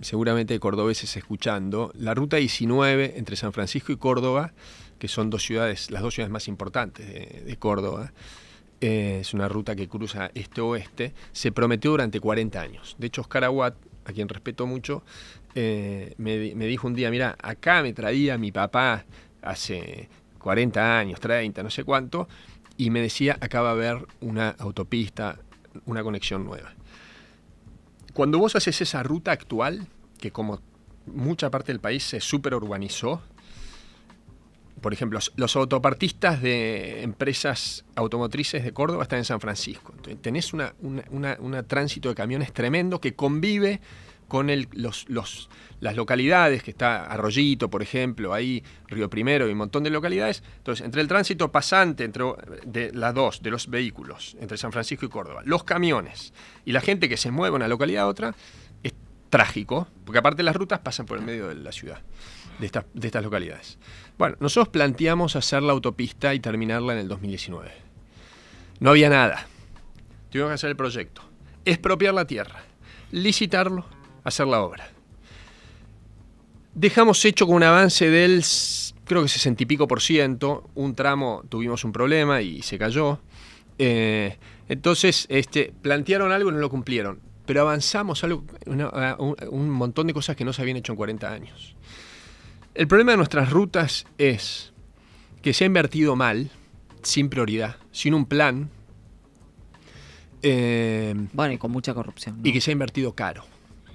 seguramente hay cordobeses escuchando, la ruta 19 entre San Francisco y Córdoba, que son dos ciudades, las dos ciudades más importantes de Córdoba. Es una ruta que cruza este-oeste, se prometió durante 40 años. De hecho, Oscar Aguad, a quien respeto mucho, me dijo un día, mira, acá me traía mi papá hace 40 años, 30, no sé cuánto, y me decía, acá va a haber una autopista, una conexión nueva. Cuando vos haces esa ruta actual, que como mucha parte del país se superurbanizó, por ejemplo, los autopartistas de empresas automotrices de Córdoba están en San Francisco. Entonces, tenés un tránsito de camiones tremendo que convive con las localidades, que está Arroyito, por ejemplo, ahí Río Primero y un montón de localidades. Entonces, entre el tránsito pasante de los vehículos, entre San Francisco y Córdoba, los camiones y la gente que se mueve de una localidad a otra, es trágico, porque aparte las rutas pasan por el medio de la ciudad, de estas localidades. Bueno, nosotros planteamos hacer la autopista y terminarla en el 2019. No había nada. Tuvimos que hacer el proyecto, expropiar la tierra, licitarlo, hacer la obra. Dejamos hecho con un avance del, creo que 60 y pico %. Un tramo tuvimos un problema y se cayó. Entonces, plantearon algo y no lo cumplieron. Pero avanzamos algo, un montón de cosas que no se habían hecho en 40 años. El problema de nuestras rutas es que se ha invertido mal, sin prioridad, sin un plan. Bueno, y con mucha corrupción, ¿no? Y que se ha invertido caro.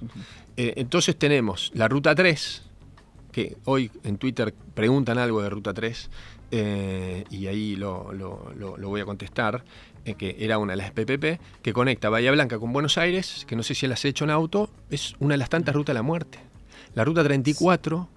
Uh-huh. Entonces tenemos la Ruta 3, que hoy en Twitter preguntan algo de Ruta 3, y ahí lo voy a contestar, que era una de las PPP, que conecta Bahía Blanca con Buenos Aires, que no sé si las has hecho en auto, es una de las tantas rutas de la muerte. La Ruta 34...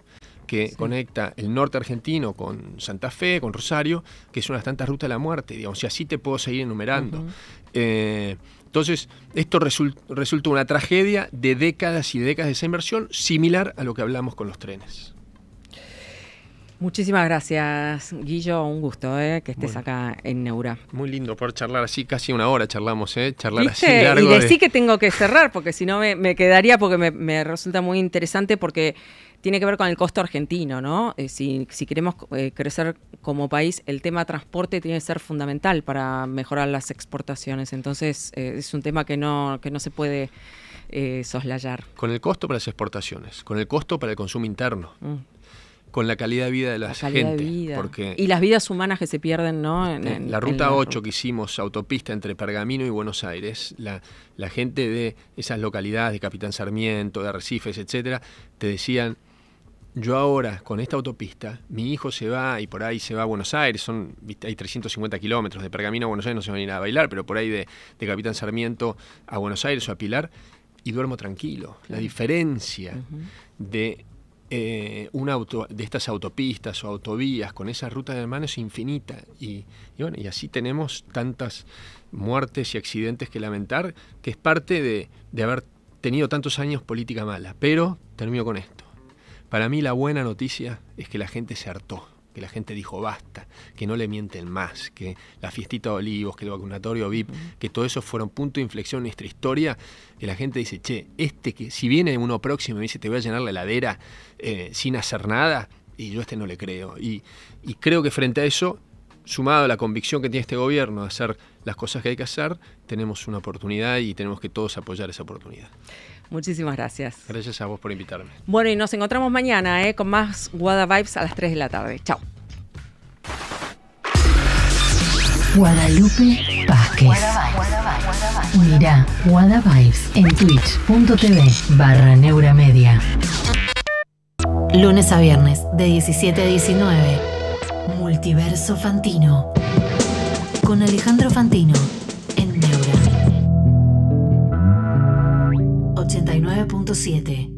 que sí, conecta el norte argentino con Santa Fe, con Rosario, que es una de las tantas rutas de la muerte, digamos, y así te puedo seguir enumerando. Uh-huh. Entonces, esto resulta una tragedia de décadas y décadas de esa inversión, similar a lo que hablamos con los trenes. Muchísimas gracias, Guillo, un gusto que estés acá en Neura. Muy lindo poder charlar así, casi una hora charlamos, charlar así largo. Y decí que tengo que cerrar, porque si no me quedaría, porque me resulta muy interesante, porque tiene que ver con el costo argentino, ¿no? Si queremos crecer como país, el tema transporte tiene que ser fundamental para mejorar las exportaciones. Entonces, es un tema que no se puede soslayar. Con el costo para las exportaciones, con el costo para el consumo interno, con la calidad de vida de la gente. Porque y las vidas humanas que se pierden, ¿no? La ruta 8 que hicimos, autopista entre Pergamino y Buenos Aires, la gente de esas localidades, de Capitán Sarmiento, de Arrecifes, etcétera, te decían, yo ahora, con esta autopista, mi hijo se va, y por ahí se va a Buenos Aires, hay 350 kilómetros, de Pergamino a Buenos Aires no se van a ir a bailar, pero por ahí de Capitán Sarmiento a Buenos Aires o a Pilar, y duermo tranquilo. La diferencia de de estas autopistas o autovías con esa ruta de mano es infinita. Y bueno, y así tenemos tantas muertes y accidentes que lamentar, que es parte de haber tenido tantos años política mala. Pero termino con esto. Para mí la buena noticia es que la gente se hartó, que la gente dijo basta, que no le mienten más, que la fiestita de Olivos, que el vacunatorio VIP, que todo eso fueron punto de inflexión en nuestra historia, que la gente dice, che, este que si viene uno próximo y me dice te voy a llenar la heladera sin hacer nada, y yo a este no le creo. Y creo que frente a eso, sumado a la convicción que tiene este gobierno de hacer las cosas que hay que hacer, tenemos una oportunidad y tenemos que todos apoyar esa oportunidad. Muchísimas gracias. Gracias a vos por invitarme. Bueno, y nos encontramos mañana con más Guada Vibes a las 3 de la tarde. Chao. Guadalupe Vázquez. Unirá Guada Vibes en twitch.tv/Neura Media. Lunes a viernes de 17 a 19. Multiverso Fantino. Con Alejandro Fantino en Neura 89.7.